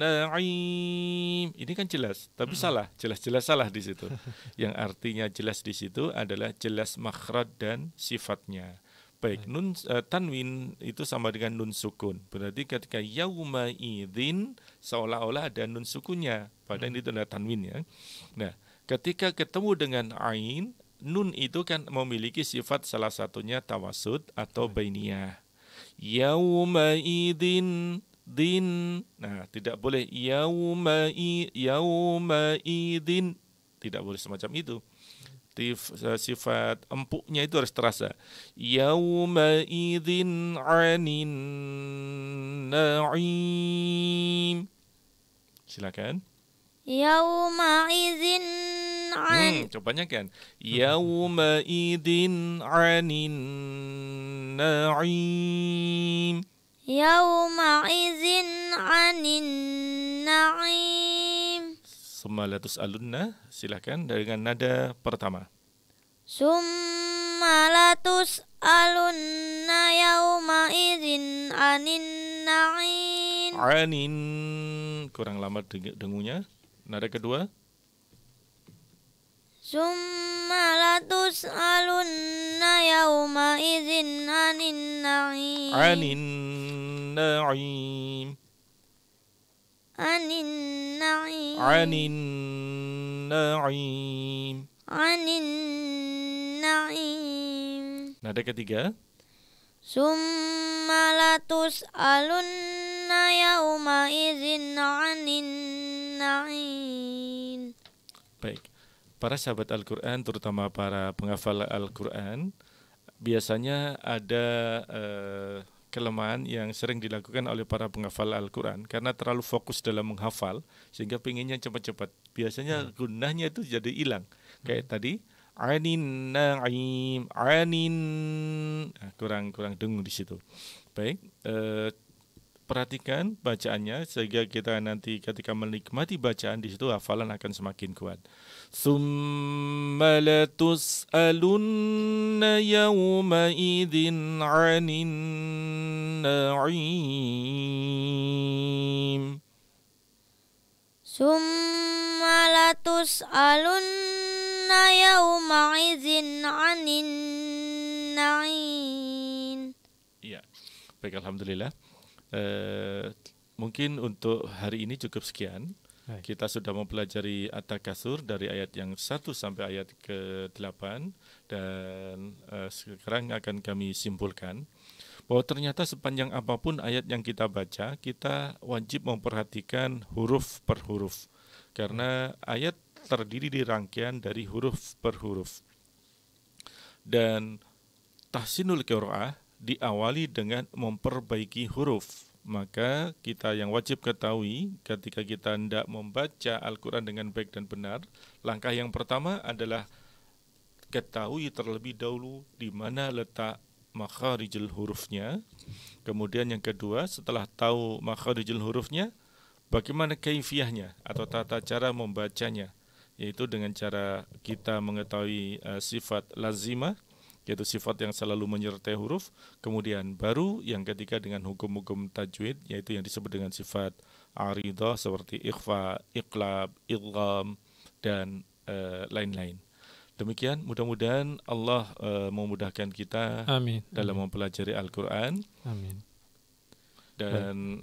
na'im. Ini kan jelas, tapi salah. Jelas-jelas salah di situ. Yang artinya jelas di situ adalah jelas makhraj dan sifatnya. Baik, nun uh, tanwin itu sama dengan nun sukun. Berarti ketika yauma idin seolah-olah ada nun sukunnya, padahal hmm. itu adalah tanwin ya. Nah, ketika ketemu dengan ain, nun itu kan memiliki sifat salah satunya tawasud atau bainiyah. Yauma idin din. Nah, tidak boleh yauma i yauma idin. Tidak boleh semacam itu. Sifat empuknya itu harus terasa. Yauma idin anin na'im. Silakan. Yauma izin an. Hmm, cobanya kan. Yauma idin anin na'im. Yauma izin anin na'im. Summa latus alunna. Silahkan dengan nada pertama. Summa latus alunna yauma izin anin na'im. Anin. Kurang lama dengunya. Nada kedua. Summa latus alunna yauma izin anin na'im. Anin na'im. Anin na'im. Anin na'im. Anin na'im. Nada ketiga. Summa latus alunna yauma izin anin na'im. para sahabat Al-Quran, terutama para penghafal Al-Quran, biasanya ada eh, kelemahan yang sering dilakukan oleh para penghafal Al-Quran karena terlalu fokus dalam menghafal sehingga pengennya cepat-cepat. Biasanya hmm. gunanya itu jadi hilang. Kayak hmm. tadi anin na'im anin, nah, kurang kurang dengung di situ. Baik, eh, perhatikan bacaannya sehingga kita nanti ketika menikmati bacaan di situ hafalan akan semakin kuat. Tsumma la tus'alunna yawma idzin 'anin na'im. Tsumma la tus'alunna yawma idzin 'anin na'im. Ya. Baik, alhamdulillah. Uh, mungkin untuk hari ini cukup sekian. Hai. Kita sudah mempelajari At-Takatsur dari ayat yang satu sampai ayat ke delapan. Dan uh, sekarang akan kami simpulkan bahwa ternyata sepanjang apapun ayat yang kita baca, kita wajib memperhatikan huruf per huruf, karena ayat terdiri di rangkaian dari huruf per huruf. Dan tahsinul qira'ah diawali dengan memperbaiki huruf. Maka kita yang wajib ketahui ketika kita hendak membaca Al-Quran dengan baik dan benar, langkah yang pertama adalah ketahui terlebih dahulu di mana letak makharijul hurufnya. Kemudian yang kedua, setelah tahu makharijul hurufnya, bagaimana kaifiyahnya atau tata cara membacanya, yaitu dengan cara kita mengetahui uh, sifat lazimah, yaitu sifat yang selalu menyertai huruf. Kemudian baru yang ketiga dengan hukum-hukum tajwid, yaitu yang disebut dengan sifat aridah seperti ikhfa, iqlab, idgham, dan e, lain-lain. Demikian, mudah-mudahan Allah e, memudahkan kita Amin. dalam Amin. mempelajari Al-Quran. Amin. Dan Baik.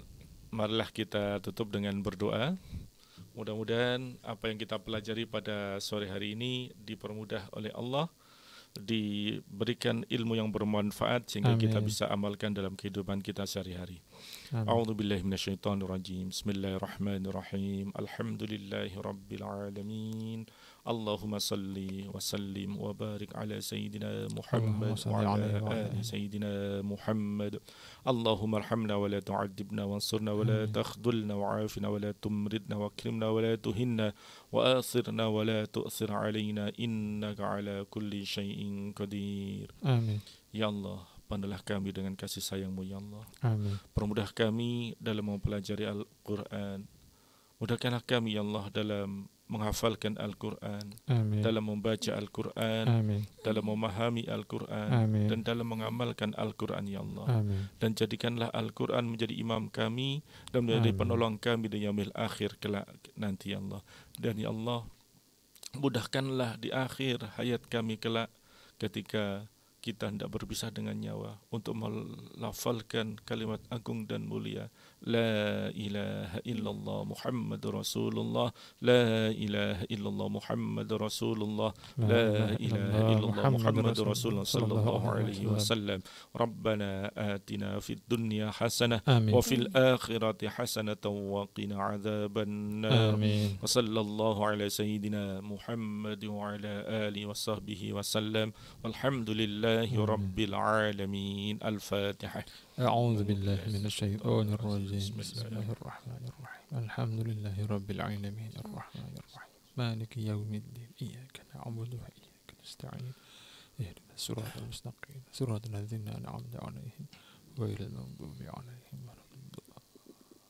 marilah kita tutup dengan berdoa. Mudah-mudahan apa yang kita pelajari pada sore hari ini dipermudah oleh Allah, diberikan ilmu yang bermanfaat sehingga Amin. kita bisa amalkan dalam kehidupan kita sehari-hari. A'udzubillahi minasyaitonirrajim. Bismillahirrahmanirrahim. Alhamdulillahirabbil alamin. Allahumma salli wa sallim wa barik ala sayyidina Muhammad wa ala ali sayyidina Muhammad. Allahumma arhamna wa la tu'adzibna wansurna wa la takhdhulna wa'afina wa la tumridna wa akrimna wa la tuhinna wa asirna wa la tu'sir alaina innaka ala kulli syai'in Qadir. Amin. Ya Allah, pandailah kami dengan kasih sayang-Mu ya Allah. Amin. Permudah kami dalam mempelajari Al-Quran. Mudahkanlah kami ya Allah dalam menghafalkan Al-Quran, Amin. dalam membaca Al-Quran, Amin. dalam memahami Al-Quran, Amin. dan dalam mengamalkan Al-Quran ya Allah. Amin. Dan jadikanlah Al-Quran menjadi imam kami dan menjadi Amin. penolong kami di yaumil akhir kelak nanti ya Allah. Dan ya Allah, mudahkanlah di akhir hayat kami kelak ketika kita hendak berpisah dengan nyawa untuk melafalkan kalimat agung dan mulia la ilaha illallah Muhammadur Rasulullah, la ilaha illallah Muhammadur Rasulullah, la ilaha illallah Muhammadur Rasulullah sallallahu alaihi wasallam. Rabbana atina fid dunya hasanah wa fil akhirati hasanatan wa qina adzabannar. Wa sallallahu ala sayyidina Muhammad wa ala alihi washabbihi wasallam. Walhamdulillah لله رب العالمين. الفاتحة. أعوذ بالله من الشيطان الرجيم. بسم الله الرحمن الرحيم. الحمد لله رب العالمين الرحمن الرحيم مالك يوم الدين إياك نعبد وإياك نستعين اهدنا الصراط المستقيم صراط الذين أنعمت عليهم غير المغضوب عليهم ولا الضالين.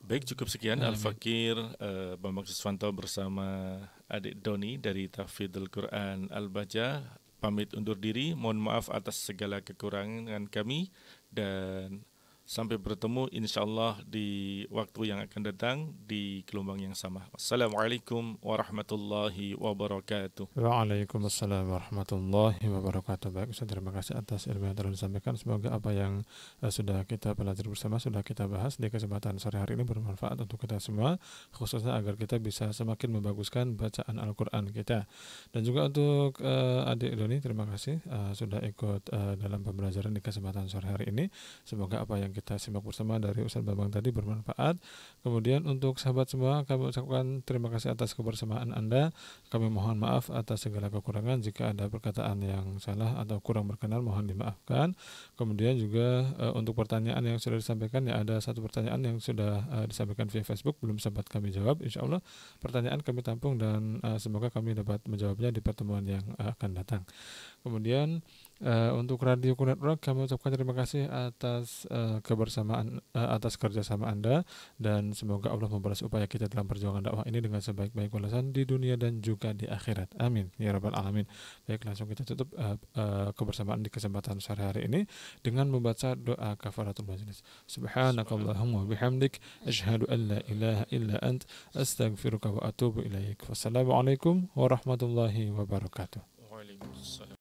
Baik, cukup sekian Al-Fakir uh, Bambang Siswanto bersama adik Doni dari Tahfidzul Quran Al-Bahjah pamit undur diri. Mohon maaf atas segala kekurangan kami dan sampai bertemu insyaallah di waktu yang akan datang di gelombang yang sama. Wassalamualaikum warahmatullahi wabarakatuh. Waalaikumsalam warahmatullahi wabarakatuh. Baik, Ustaz, terima kasih atas ilmu yang telah disampaikan. Semoga apa yang uh, sudah kita pelajari bersama, sudah kita bahas di kesempatan sore hari ini bermanfaat untuk kita semua, khususnya agar kita bisa semakin membaguskan bacaan Al-Quran kita. Dan juga untuk uh, adik Doni, terima kasih uh, sudah ikut uh, dalam pembelajaran di kesempatan sore hari ini. Semoga apa yang kita kita simak bersama dari Ustaz Bambang tadi bermanfaat. Kemudian untuk sahabat semua, kami ucapkan terima kasih atas kebersamaan Anda. Kami mohon maaf atas segala kekurangan, jika ada perkataan yang salah atau kurang berkenan mohon dimaafkan. Kemudian juga e, untuk pertanyaan yang sudah disampaikan, ya ada satu pertanyaan yang sudah e, disampaikan via Facebook belum sempat kami jawab. Insya Allah pertanyaan kami tampung dan e, semoga kami dapat menjawabnya di pertemuan yang e, akan datang. Kemudian Uh, untuk Radio Network, kami ucapkan terima kasih atas uh, kebersamaan, uh, atas kerjasama Anda, dan semoga Allah membalas upaya kita dalam perjuangan dakwah ini dengan sebaik-baik balasan di dunia dan juga di akhirat. Amin ya rabbal alamin. Baik, langsung kita tutup uh, uh, kebersamaan di kesempatan sore hari ini dengan membaca doa kafaratul majlis. Subhanakallahumma bihamdik, asyhadu an la ilaha illa ant, astaghfiruka wa atubu ilaik. Wassalamualaikum warahmatullahi wabarakatuh. Waalaikumsalam.